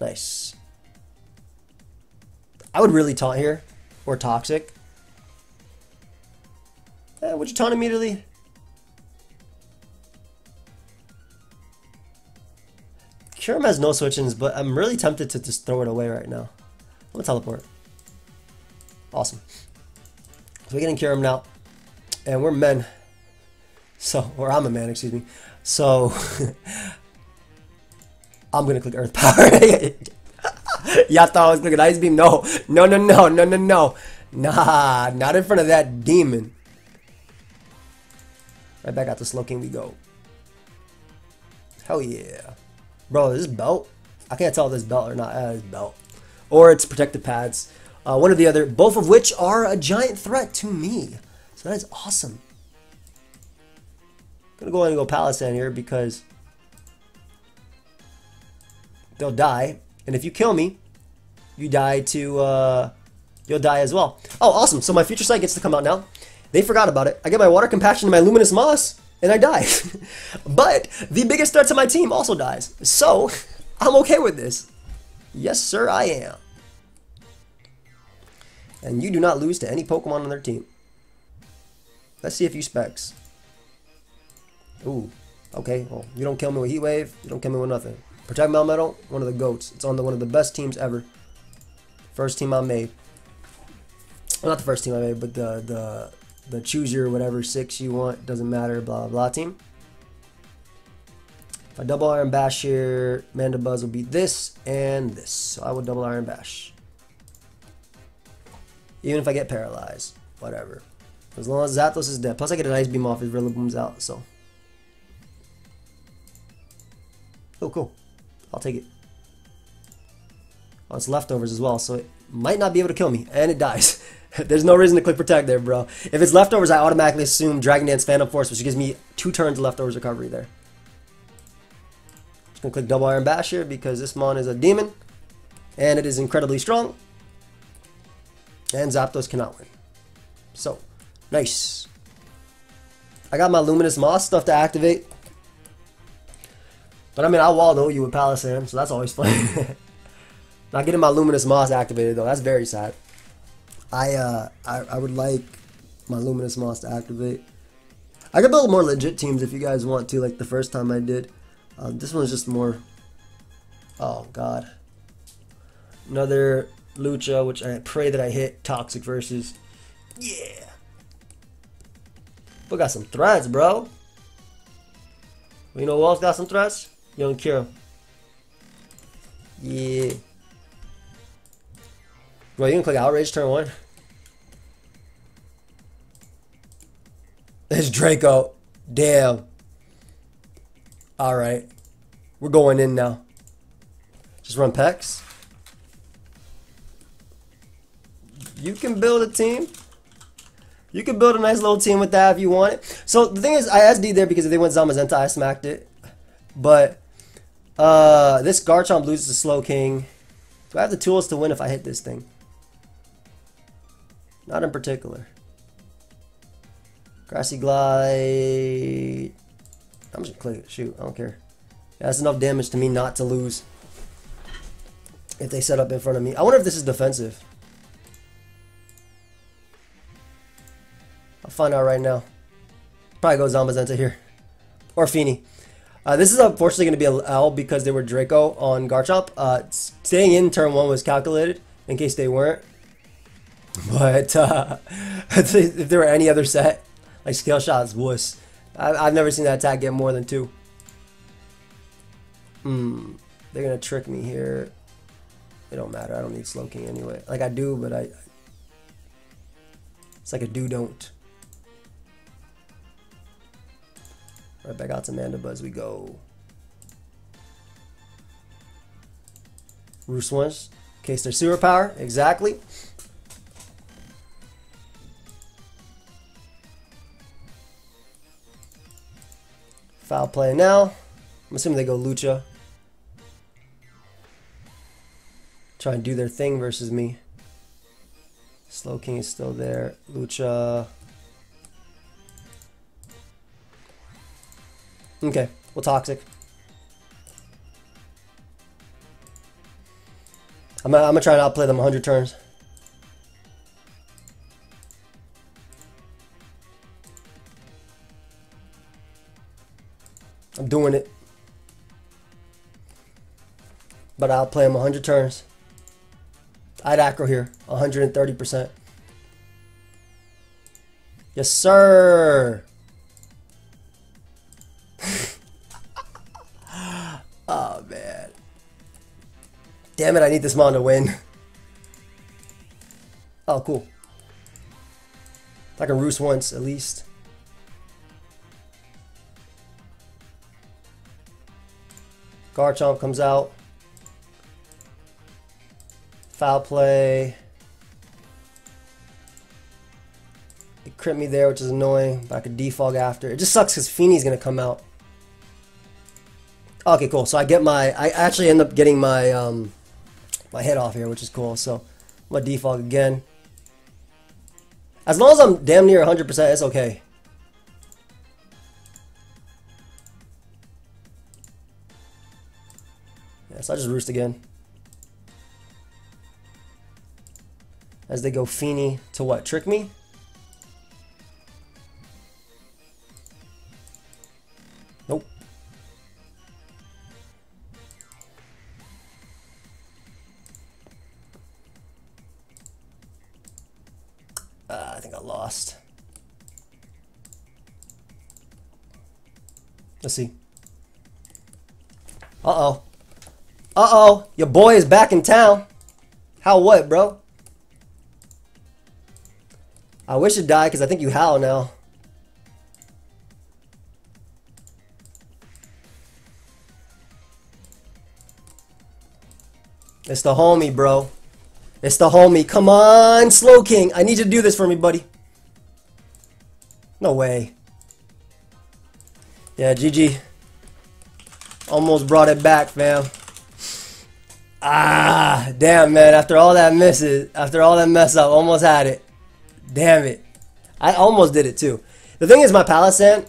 Nice. I would really taunt here, or Toxic. Eh, would you taunt immediately? Kyurem has no switch-ins, but I'm really tempted to just throw it away right now. I'm gonna Teleport. Awesome. So we're getting Kyurem now, and we're men. So, or I'm a man, excuse me. So, I'm gonna click Earth Power. Y'all thought I was clicking Ice Beam? No, no, no, no, no, no, no. Nah, not in front of that demon. Right back out to Slowking we go. Hell yeah, bro. Is this belt? I can't tell if this belt or not. Uh, it's belt, or it's protective pads. Uh, one or the other, both of which are a giant threat to me. So that is awesome. I'm gonna go ahead and go Palossand here because they'll die. And if you kill me, you die to, uh, you'll die as well. Oh, awesome. So my Future Sight gets to come out now. They forgot about it. I get my Water Compassion and my Luminous Moss, and I die. But the biggest threat to my team also dies. So I'm okay with this. Yes, sir, I am. And you do not lose to any Pokemon on their team. Let's see if you specs. Ooh, okay. Well, you don't kill me with Heat Wave. You don't kill me with nothing. Protect Melmetal, one of the GOATs. It's on the one of the best teams ever. First team I made. Well, not the first team I made, but the the the choose your whatever six you want, doesn't matter, blah blah team. If I double iron bash here, Mandibuzz will be this and this. So I will double iron bash. Even if I get paralyzed, whatever. As long as Zapdos is dead. Plus I get an ice beam off if Rillaboom's out, so. Oh, cool. I'll take it. Oh, it's leftovers as well, so it might not be able to kill me. And it dies. There's no reason to click Protect there, bro. If it's leftovers, I automatically assume Dragon Dance Phantom Force, which gives me two turns of leftovers recovery there. Just gonna click Double Iron Bash here because this mon is a demon. And it is incredibly strong. And Zapdos cannot win. So, nice. I got my Luminous Moss stuff to activate. But I mean, I walled O U with Palossand, so that's always fun. Not getting my Luminous Moss activated though, that's very sad. I, uh, I I would like my Luminous Moss to activate. I could build more legit teams if you guys want to, like the first time I did. Uh, this one's just more... Oh, God. Another Lucha, which I pray that I hit. Toxic versus. Yeah. But got some threats, bro. You know who else got some threats? Young Kyurem. Yeah. Bro, you can click Outrage turn one. It's Draco. Damn. Alright. We're going in now. Just run Pex. You can build a team. You can build a nice little team with that if you want it. So the thing is, I S D there because if they went Zamazenta, I smacked it. But uh, this Garchomp loses to Slowking. Do I have the tools to win if I hit this thing? Not in particular. Grassy Glide. I'm just gonna click it. Shoot, I don't care. Yeah, that's enough damage to me not to lose. If they set up in front of me, I wonder if this is defensive. I'll find out right now. Probably go Zamazenta here. Or Fini. Uh, this is unfortunately going to be an L because they were Draco on Garchomp. Uh, staying in turn one was calculated in case they weren't. But uh, if there were any other set, like Scale Shot's wuss. I I've never seen that attack get more than two. Hmm. They're going to trick me here. It don't matter. I don't need Slowking anyway. Like I do, but I... It's like a do-don't. Right back out to Mandibuzz we go. Roost once, in case they're superpower, exactly. Foul play now. I'm assuming they go Lucha. Try and do their thing versus me. Slowking is still there. Lucha. Okay, well, toxic. I'm gonna, I'm gonna try and outplay them one hundred turns. I'm doing it. But I'll outplay them one hundred turns. I'd acro here, one hundred thirty percent. Yes, sir. Oh man. Damn it, I need this mon to win. Oh cool. If I can roost once at least. Garchomp comes out. Foul play. It crit me there, which is annoying, but I could defog after. It just sucks because Fini's gonna come out. Okay, cool. So I get my, I actually end up getting my, um, my head off here, which is cool. So I'm gonna defog again. As long as I'm damn near one hundred percent, it's okay. Yeah, so I just roost again. As they go Fini to what? Trick me? Nope. Uh, I think I lost. Let's see. Uh-oh. Uh-oh. Your boy is back in town. How what, bro? I wish it died because I think you howl now. It's the homie, bro. It's the homie. Come on, Slowking. I need you to do this for me, buddy. No way. Yeah, G G. Almost brought it back, fam. Ah, damn, man. After all that misses, after all that mess up, almost had it. Damn it. I almost did it, too. The thing is, my Palossand,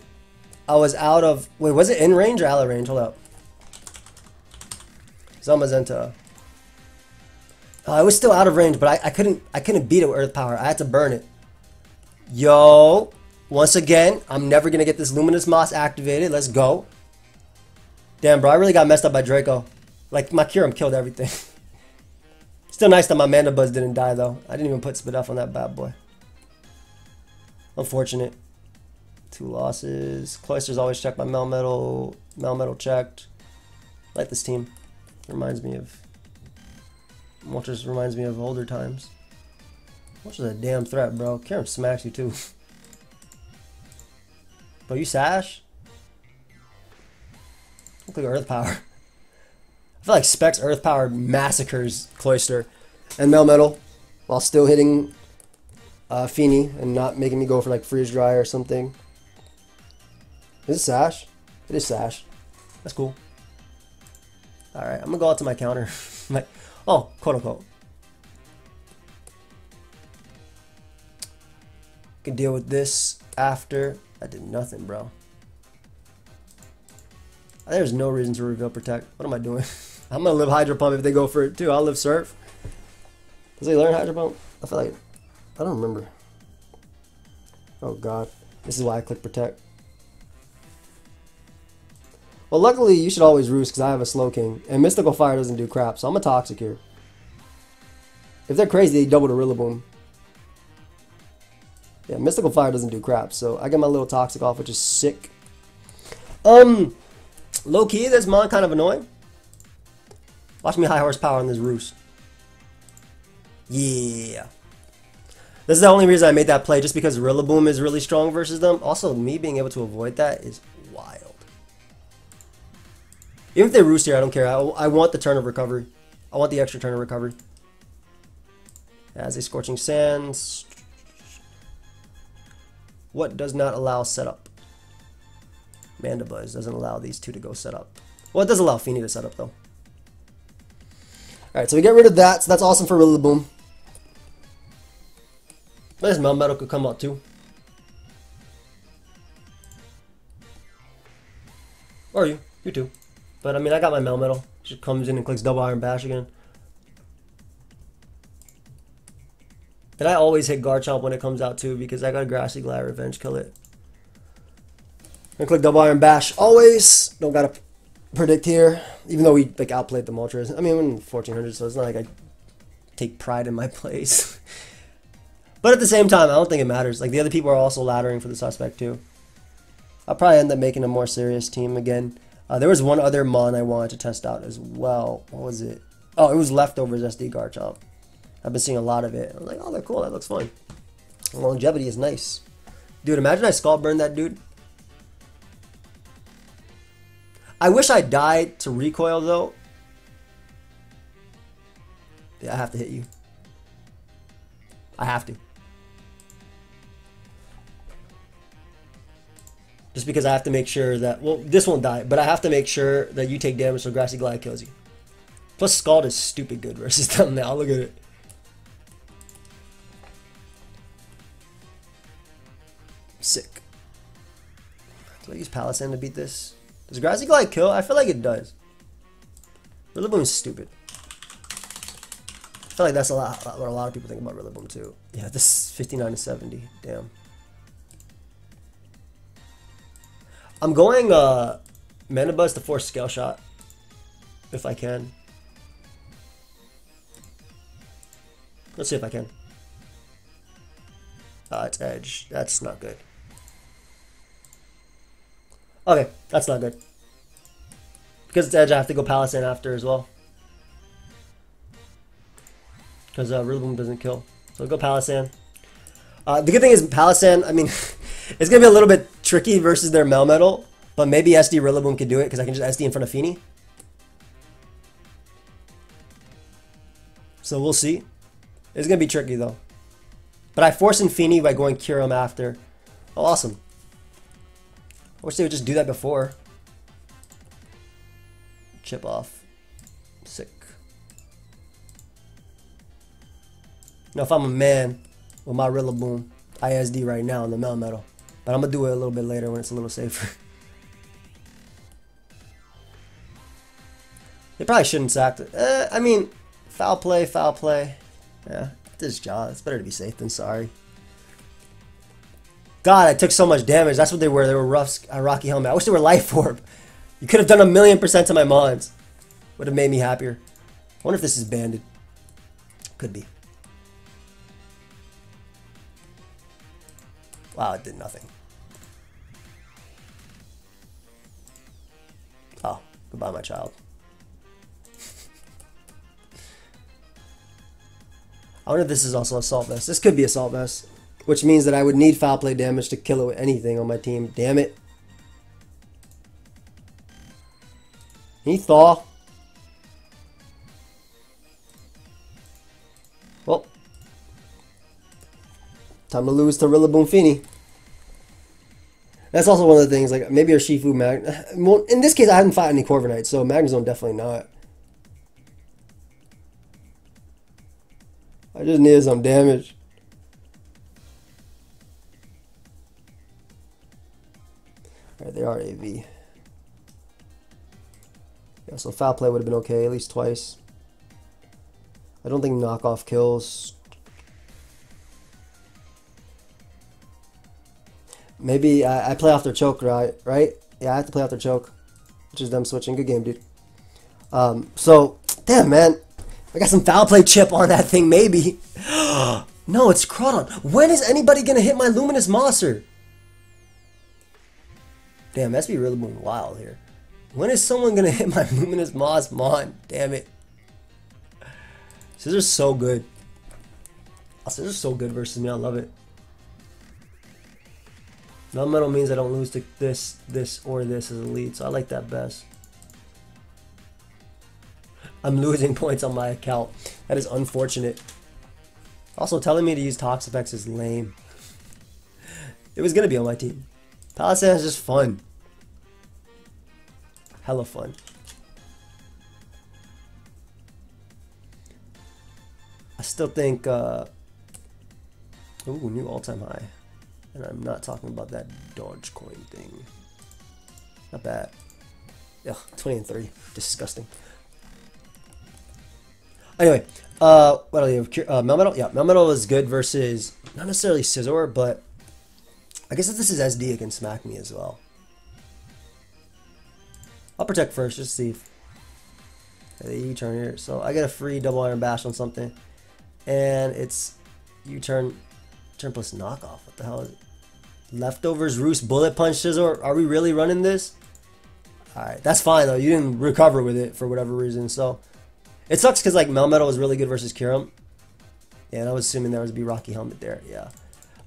I was out of... Wait, was it in range or out of range? Hold up. Zamazenta. Oh, I was still out of range, but I, I couldn't I couldn't beat it with Earth Power. I had to burn it. Yo. Once again, I'm never going to get this Luminous Moss activated. Let's go. Damn, bro. I really got messed up by Draco. Like, my Kyurem killed everything. Still nice that my Mandibuzz didn't die, though. I didn't even put Spit Up on that bad boy. Unfortunate. Two losses. Cloyster's always checked my Melmetal. Melmetal checked. I like this team. Reminds me of... Walters reminds me of older times. Walters is a damn threat, bro. Kyurem smacks you, too. Bro, you sash? Look like Earth Power. I feel like Specs Earth Power massacres Cloyster and Melmetal while still hitting uh, Fini and not making me go for like Freeze Dry or something. Is it sash? It is sash. That's cool. Alright, I'm gonna go out to my counter. Like, oh, quote unquote. Can deal with this after. I did nothing, bro. There's no reason to reveal Protect. What am I doing? I'm gonna live Hydro Pump if they go for it too. I'll live Surf. Does he learn Hydro Pump? I feel like I don't remember. Oh god, this is why I click Protect. Well, luckily you should always Roost because I have a Slowking and Mystical Fire doesn't do crap, so I'm a Toxic here. If they're crazy, they double the Rillaboom. Yeah, Mystical Fire doesn't do crap, so I get my little Toxic off, which is sick. Um, low-key, this Mon kind of annoying. Watch me high horsepower on this Roost. Yeah. This is the only reason I made that play, just because Rillaboom is really strong versus them. Also, me being able to avoid that is wild. Even if they Roost here, I don't care. I, I want the turn of recovery. I want the extra turn of recovery. As a Scorching Sands... What does not allow setup? Mandibuzz doesn't allow these two to go set up. Well, it does allow Fini to set up, though. Alright, so we get rid of that. So that's awesome for Rillaboom. But this Melmetal could come out, too. Or you. You too. But, I mean, I got my Melmetal. Just comes in and clicks Double Iron Bash again. And I always hit Garchomp when it comes out too because I got a Grassy Glide, Revenge, kill it. And click Double Iron Bash always. Don't gotta predict here, even though we like outplayed the Moltres. I mean, I'm in fourteen hundred, so it's not like I take pride in my plays. But at the same time, I don't think it matters. Like the other people are also laddering for the suspect too. I'll probably end up making a more serious team again. Uh, there was one other Mon I wanted to test out as well. What was it? Oh, it was Leftovers S D Garchomp. I've been seeing a lot of it. I'm like, oh, they're cool. That looks fun. Longevity is nice. Dude, imagine I Scald burned that dude. I wish I died to recoil, though. Yeah, I have to hit you. I have to. Just because I have to make sure that... Well, this won't die, but I have to make sure that you take damage so Grassy Glide kills you. Plus, Scald is stupid good versus them now. Look at it. Sick. Do I use Palossand to beat this? Does Grassy Glide kill? I feel like it does. Rillaboom is stupid. I feel like that's a lot, a lot what a lot of people think about Rillaboom too. Yeah, this is fifty-nine to seventy. Damn. I'm going uh, Mandibuzz to force Scale Shot. If I can. Let's see if I can. Ah, uh, it's Edge. That's not good. Okay, that's not good. Because it's Edge, I have to go Palossand after as well. Because uh, Rillaboom doesn't kill. So I'll go Palossand. Uh, the good thing is Palossand, I mean, it's going to be a little bit tricky versus their Melmetal. But maybe S D Rillaboom could do it because I can just S D in front of Fini. So we'll see. It's going to be tricky though. But I force in Fini by going Kyurem after. Oh, awesome. I wish they would just do that before. Chip off. Sick. Now if I'm a man with my Rillaboom, I S D right now on the Melmetal. But I'm going to do it a little bit later when it's a little safer. They probably shouldn't sack it. Uh, I mean, foul play, foul play. Yeah, this jaw. It's better to be safe than sorry. God, I took so much damage. That's what they were. They were rough, uh, Rocky Helmet. I wish they were Life Orb. You could have done a million percent to my mons. Would have made me happier. I wonder if this is banded. Could be. Wow, it did nothing. Oh, goodbye, my child. I wonder if this is also Assault Vest. This could be Assault Vest, which means that I would need Foul Play damage to kill it with anything on my team. Damn it. He thaw. Well. Time to lose to Rillaboom Fini. That's also one of the things, like maybe Urshifu Mag... Well, in this case, I haven't fought any Corviknight, so Magnezone definitely not. I just needed some damage. Alright, they are A V. Yeah, so foul play would have been okay, at least twice. I don't think knock off kills. Maybe I, I play off their choke, right? Right? Yeah, I have to play off their choke. Which is them switching. Good game, dude. Um, so, damn, man. I got some foul play chip on that thing, maybe. No, it's Crawdon. When is anybody gonna hit my Luminous Mosser? Damn, that's be really going wild here. When is someone gonna hit my Luminous Moss Mon? Damn it. Scissors so good. Oh, Scissors so good versus me. I love it. Non-metal means I don't lose to this, this, or this as a lead, so I like that best. I'm losing points on my account. That is unfortunate. Also, telling me to use Toxapex is lame. It was going to be on my team. Palossand is just fun. Hella fun. I still think... Uh... Ooh, new all-time high. And I'm not talking about that Dogecoin thing. Not bad. Ugh, twenty and thirty. Disgusting. Anyway, uh, what do you have? Uh, Melmetal? Yeah, Melmetal is good versus, not necessarily Scizor, but I guess if this is S D, it can smack me as well. I'll protect first, just see if they U-turn here. So I get a free double iron bash on something, and it's U-turn, turn plus knockoff. What the hell is it? Leftovers, Roost, Bullet Punch, Scizor. Are we really running this? Alright, that's fine though. You didn't recover with it for whatever reason, so... It sucks because like Melmetal was really good versus Kyurem. Yeah, and I was assuming there would be Rocky Helmet there, yeah.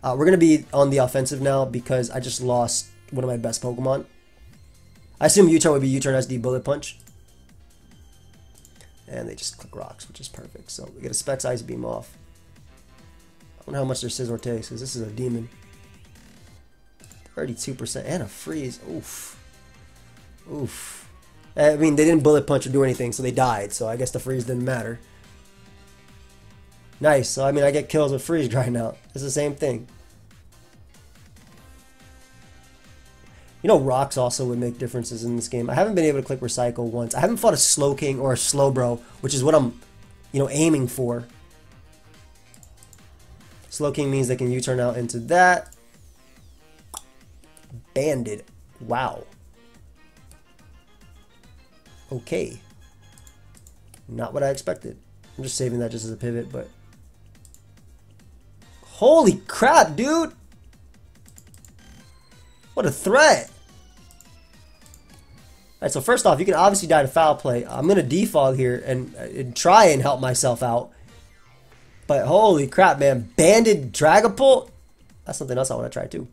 Uh, we're going to be on the offensive now because I just lost one of my best Pokemon. I assume U-turn would be U-turn S D Bullet Punch. And they just click rocks, which is perfect. So we get a Specs Ice Beam off. I don't know how much their Scizor takes because this is a demon. thirty-two percent and a freeze. Oof. Oof. I mean, they didn't bullet punch or do anything, so they died. So I guess the freeze didn't matter. Nice. So, I mean, I get kills with freeze grind out. It's the same thing. You know, rocks also would make differences in this game. I haven't been able to click recycle once. I haven't fought a Slowking or a Slowbro, which is what I'm, you know, aiming for. Slowking means they can U-turn out into that. Banded. Wow. Okay. Not what I expected. I'm just saving that just as a pivot, but... Holy crap, dude! What a threat! Alright, so first off, you can obviously die to Foul Play. I'm going to Defog here and, and try and help myself out. But holy crap, man. Banded Dragapult? That's something else I want to try, too.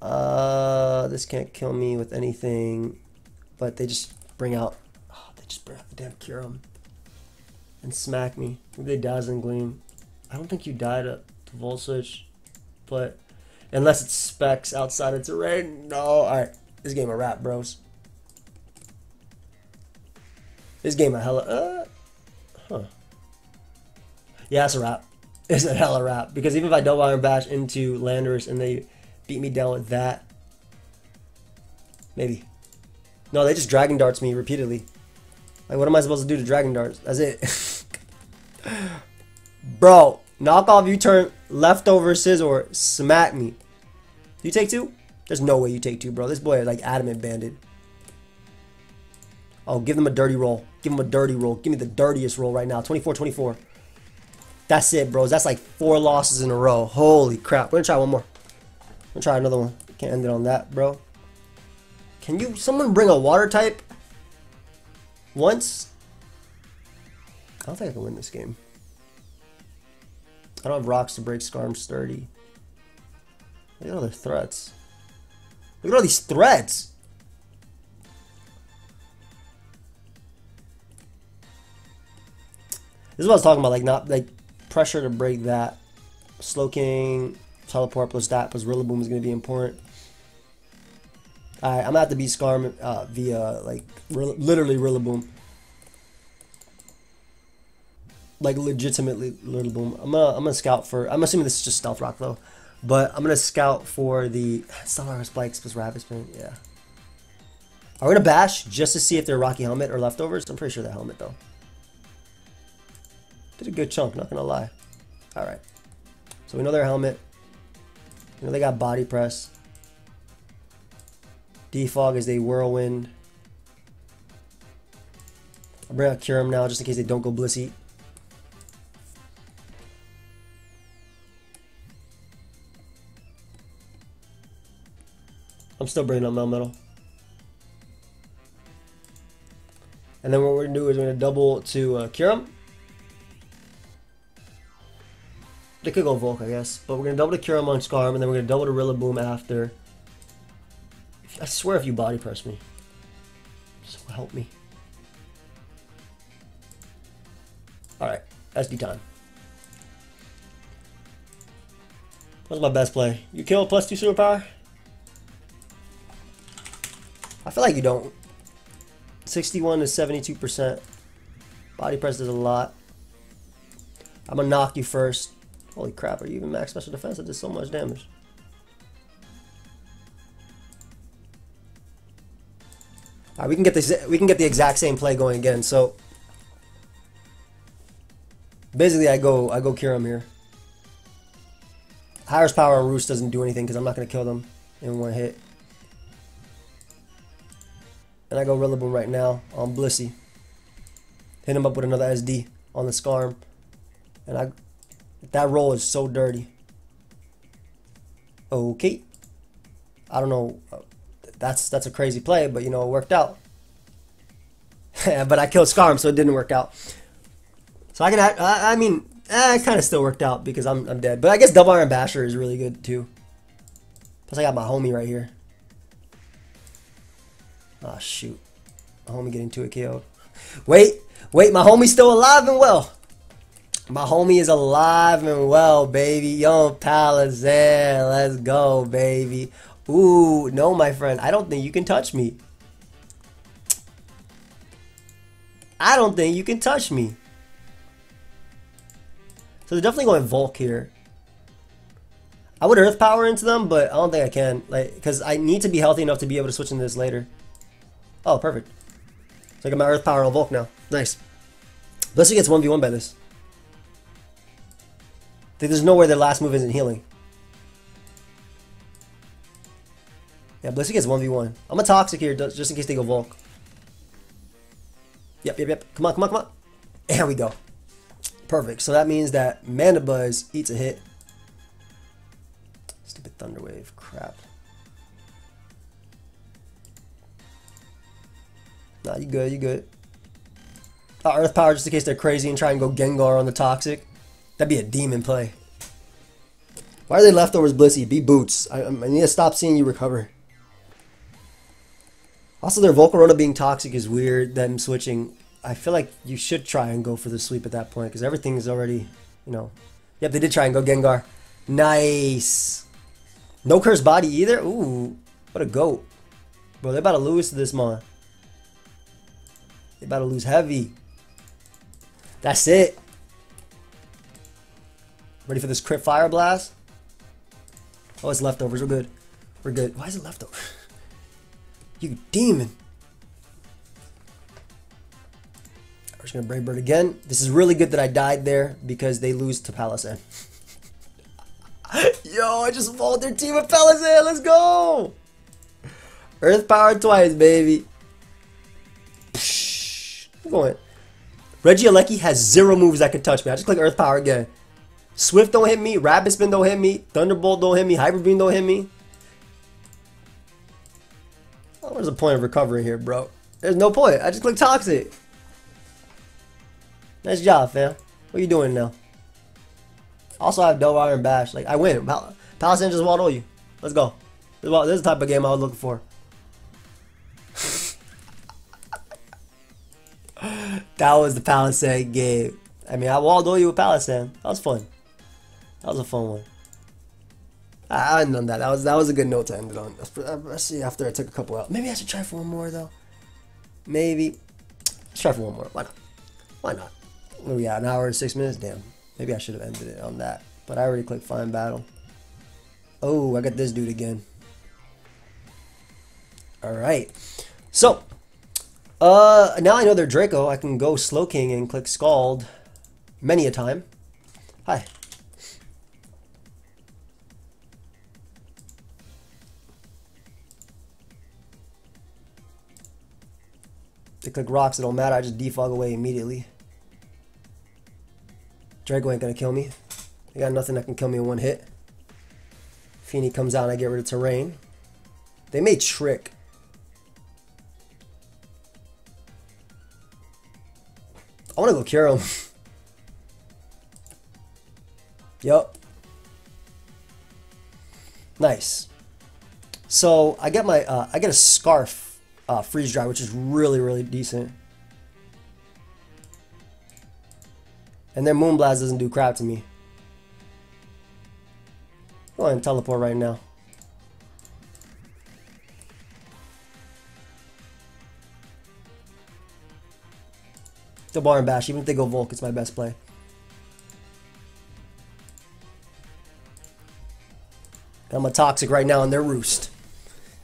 Uh, this can't kill me with anything. But they just bring out... Oh, they just bring out the damn Kyurem. And smack me. Maybe they Dazzling Gleam. I don't think you die to, to Volt Switch. But... unless it specs outside of terrain. No, alright. This game a wrap, bros. This game a hella... Uh, huh. Yeah, it's a wrap. It's a hella wrap. Because even if I double iron bash into Landorus and they beat me down with that... Maybe. No, they just Dragon Darts me repeatedly. Like, what am I supposed to do to Dragon Darts? That's it. Bro, knock off U-turn, leftover scissor, smack me. Do you take two? There's no way you take two, bro. This boy is like adamant banded. Oh, give them a dirty roll. Give them a dirty roll. Give me the dirtiest roll right now. twenty-four twenty-four. That's it, bros. That's like four losses in a row. Holy crap. We're going to try one more. We're going to try another one. Can't end it on that, bro. Can you... someone bring a water type? Once? I don't think I can win this game. I don't have rocks to break Skarm's sturdy. Look at all their threats. Look at all these threats. This is what I was talking about, like not like pressure to break that. Slowking, teleport plus that plus Rillaboom is gonna be important. Alright, I'm gonna have to beat Skarm uh, via like Rill literally Rillaboom. Like legitimately Rillaboom. I'm gonna I'm gonna scout for I'm assuming this is just Stealth Rock though. But I'm going to scout for the... Stellar Spikes plus Rapid Spin, yeah. I'm going to bash just to see if they're Rocky Helmet or Leftovers. I'm pretty sure they're Helmet, though. Did a good chunk, not going to lie. Alright. So we know they're Helmet. We know they got Body Press. Defog is a Whirlwind. I'll bring out Kyurem now just in case they don't go Blissey. I'm still bringing up Melmetal. And then what we're going to do is we're going to double to uh, Kyurem. They could go Volk, I guess. But we're going to double to Kyurem on Skarm, and then we're going to double to Rillaboom after. I swear if you body press me. So help me. Alright, S D time. What's my best play? You kill plus two superpower? I feel like you don't. sixty-one to seventy-two percent. Body press does a lot. I'm gonna knock you first. Holy crap, are you even max special defense? I did so much damage. Alright, we can get this we can get the exact same play going again, so basically I go I go Kyurem here. High Horsepower on Roost doesn't do anything because I'm not gonna kill them in one hit. And I go Rillaboom right now on Blissey. Hit him up with another S D on the Skarm. And I that roll is so dirty. Okay. I don't know. That's that's a crazy play, but you know, it worked out. But I killed Skarm, so it didn't work out. So I can I, I mean, eh, it kind of still worked out because I'm I'm dead. But I guess Double Iron Basher is really good too. Plus I got my homie right here. Ah, oh, shoot. My homie getting two K O'd. Wait, wait, my homie's still alive and well. My homie is alive and well, baby. Yo, Palossand, let's go, baby. Ooh, no, my friend. I don't think you can touch me. I don't think you can touch me. So they're definitely going Volk here. I would Earth Power into them, but I don't think I can. Like, because I need to be healthy enough to be able to switch into this later. Oh, perfect. So I got my Earth Power on Volk now. Nice. Blissey gets one v one by this. There's no way their last move isn't healing. Yeah, Blissey gets one v one. I'm a Toxic here just in case they go Volk. Yep, yep, yep. Come on, come on, come on. There we go. Perfect. So that means that Mandibuzz eats a hit. Stupid Thunderwave. Crap. Nah, you good, you good. Uh, Earth Power just in case they're crazy and try and go Gengar on the Toxic. That'd be a demon play. Why are they leftovers, Blissey? Be boots. I, I need to stop seeing you recover. Also, their Volcarona being Toxic is weird, them switching. I feel like you should try and go for the sweep at that point because everything is already, you know. Yep, they did try and go Gengar. Nice. No Cursed Body either? Ooh, what a goat. Bro, they're about to lose to this mon. They're about to lose heavy. That's it. Ready for this crit fire blast? Oh, it's leftovers. We're good. We're good. Why is it leftover? You demon. We're just going to Brave Bird again. This is really good that I died there because they lose to Palossand. Yo, I just walled their team with Palossand. Let's go. Earth Power twice, baby. Psh, I'm going. Regieleki has zero moves that can touch me. I just click Earth Power again. Swift don't hit me. Rapid Spin don't hit me. Thunderbolt don't hit me. Hyper Beam don't hit me. Oh, where's the point of recovering here, bro? There's no point. I just click Toxic. Nice job, fam. What are you doing now? Also, I have Double Iron Bash. Like, I win. Pal Palossand just walled all you. Let's go. This is the type of game I was looking for. That was the Palossand game. I mean, I walled all you with Palossand. That was fun. That was a fun one. I hadn't done that. That was that was a good note to end it on. Especially after I took a couple out. Maybe I should try for one more though. Maybe. Let's try for one more. Why not? Why not? What do we got? An hour and six minutes? Damn. Maybe I should have ended it on that. But I already clicked Fine Battle. Oh, I got this dude again. Alright. So uh now I know they're Draco, I can go Slowking and click Scald many a time. Hi. They click rocks, it don't matter, I just defog away immediately. Draco ain't gonna kill me. They got nothing that can kill me in one hit. Fini comes out and I get rid of terrain. They may trick. I wanna go Kyurem. Yup. Nice. So I get my uh, I get a scarf. Uh, freeze dry, which is really, really decent. And their Moonblast doesn't do crap to me. Go ahead and teleport right now. The bar and bash, even if they go Volk, it's my best play. And I'm a Toxic right now on their Roost.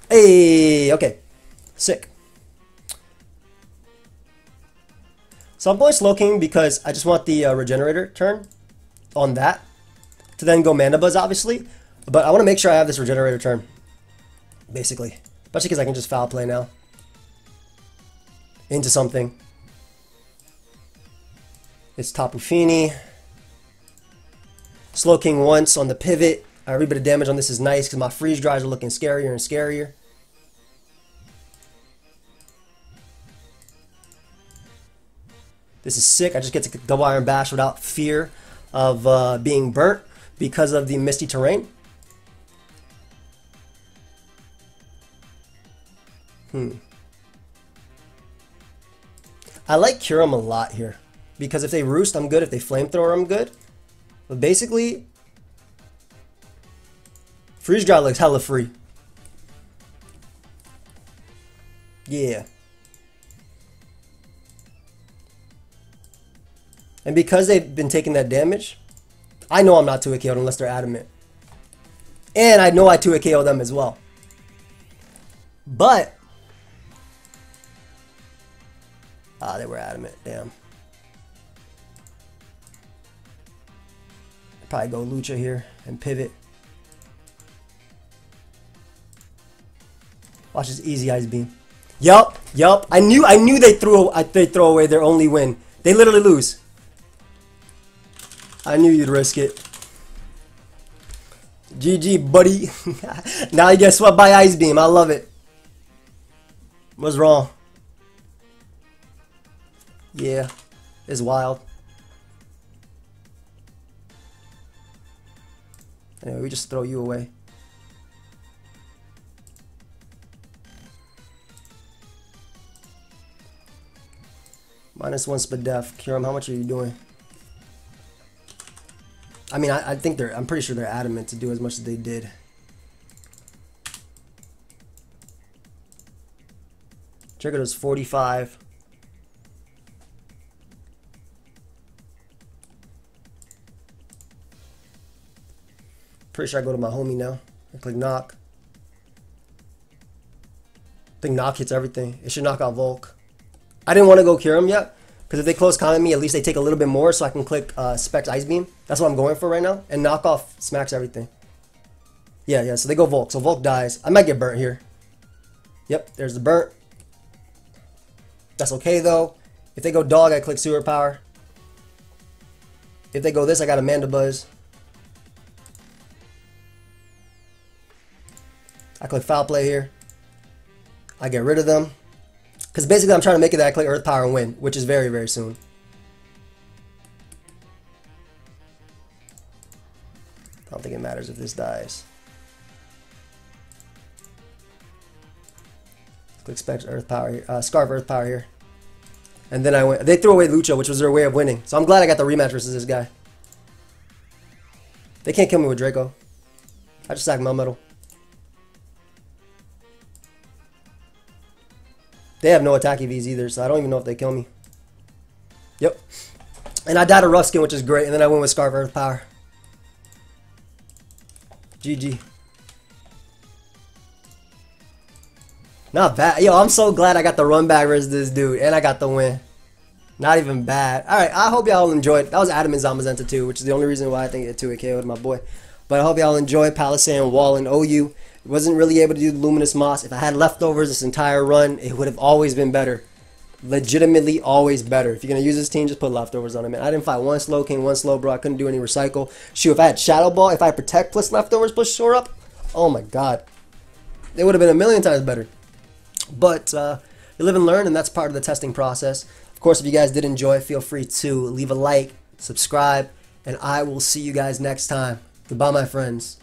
Hey, okay. Sick. So I'm going Slowking because I just want the uh, Regenerator turn on that to then go Mandibuzz, obviously. But I want to make sure I have this Regenerator turn, basically. Especially because I can just Foul Play now into something. It's Tapu Fini. Slowking once on the pivot. Every bit of damage on this is nice because my freeze dries are looking scarier and scarier. This is sick. I just get to Double Iron Bash without fear of uh, being burnt because of the misty terrain. Hmm. I like Kyurem a lot here because if they Roost, I'm good. If they Flamethrower, I'm good. But basically, Freeze Dry looks hella free. Yeah. And because they've been taking that damage, I know I'm not two A K O'd unless they're adamant. And I know I two A K O them as well. But. Ah, they were adamant. Damn. I'd probably go Lucha here and pivot. Watch this easy Ice Beam. Yup, yup. I knew I knew they threw they throw away their only win. They literally lose. I knew you'd risk it. G G, buddy. Now you get swept by Ice Beam. I love it. What's wrong? Yeah, it's wild. Anyway, we just throw you away. Minus one Spidef. Kyurem, how much are you doing? I mean, I, I think they're, I'm pretty sure they're adamant to do as much as they did. Trigger does forty-five. Pretty sure I go to my homie now. I click knock. I think knock hits everything. It should knock out Volk. I didn't want to go Kyurem yet, because if they close combat me, at least they take a little bit more, so I can click uh, Specs Ice Beam. That's what I'm going for right now. And Knock Off smacks everything. Yeah, yeah, so they go Volk. So Volk dies. I might get burnt here. Yep, there's the burnt. That's okay, though. If they go Dog, I click Superpower. If they go this, I got a Mandibuzz. I click Foul Play here. I get rid of them. Because basically I'm trying to make it that I click Earth Power and win, which is very, very soon. I don't think it matters if this dies. Click Specs Earth Power here. Uh, Scarf Earth Power here. And then I went. They threw away Lucha, which was their way of winning. So I'm glad I got the rematch versus this guy. They can't kill me with Draco. I just sack Melmetal. They have no attack E Vs either, so I don't even know if they kill me. Yep. And I died a Rough Skin, which is great, and then I went with Scarf Earth Power. G G. Not bad. Yo, I'm so glad I got the run back versus this dude, and I got the win. Not even bad. Alright, I hope y'all enjoyed. That was Adamant Zamazenta two, which is the only reason why I think it two hit K O'd my boy. But I hope y'all enjoyed Palossand, Wall, and O U. Wasn't really able to do the Luminous Moss. If I had leftovers this entire run, it would have always been better. Legitimately always better. If you're going to use this team, just put leftovers on it, man. I didn't fight one Slowking, one Slowbro. I couldn't do any recycle. Shoot, if I had Shadow Ball, if I had Protect plus leftovers plus Shore Up, oh my god. It would have been a million times better. But uh, you live and learn, and that's part of the testing process. Of course, if you guys did enjoy, feel free to leave a like, subscribe, and I will see you guys next time. Goodbye, my friends.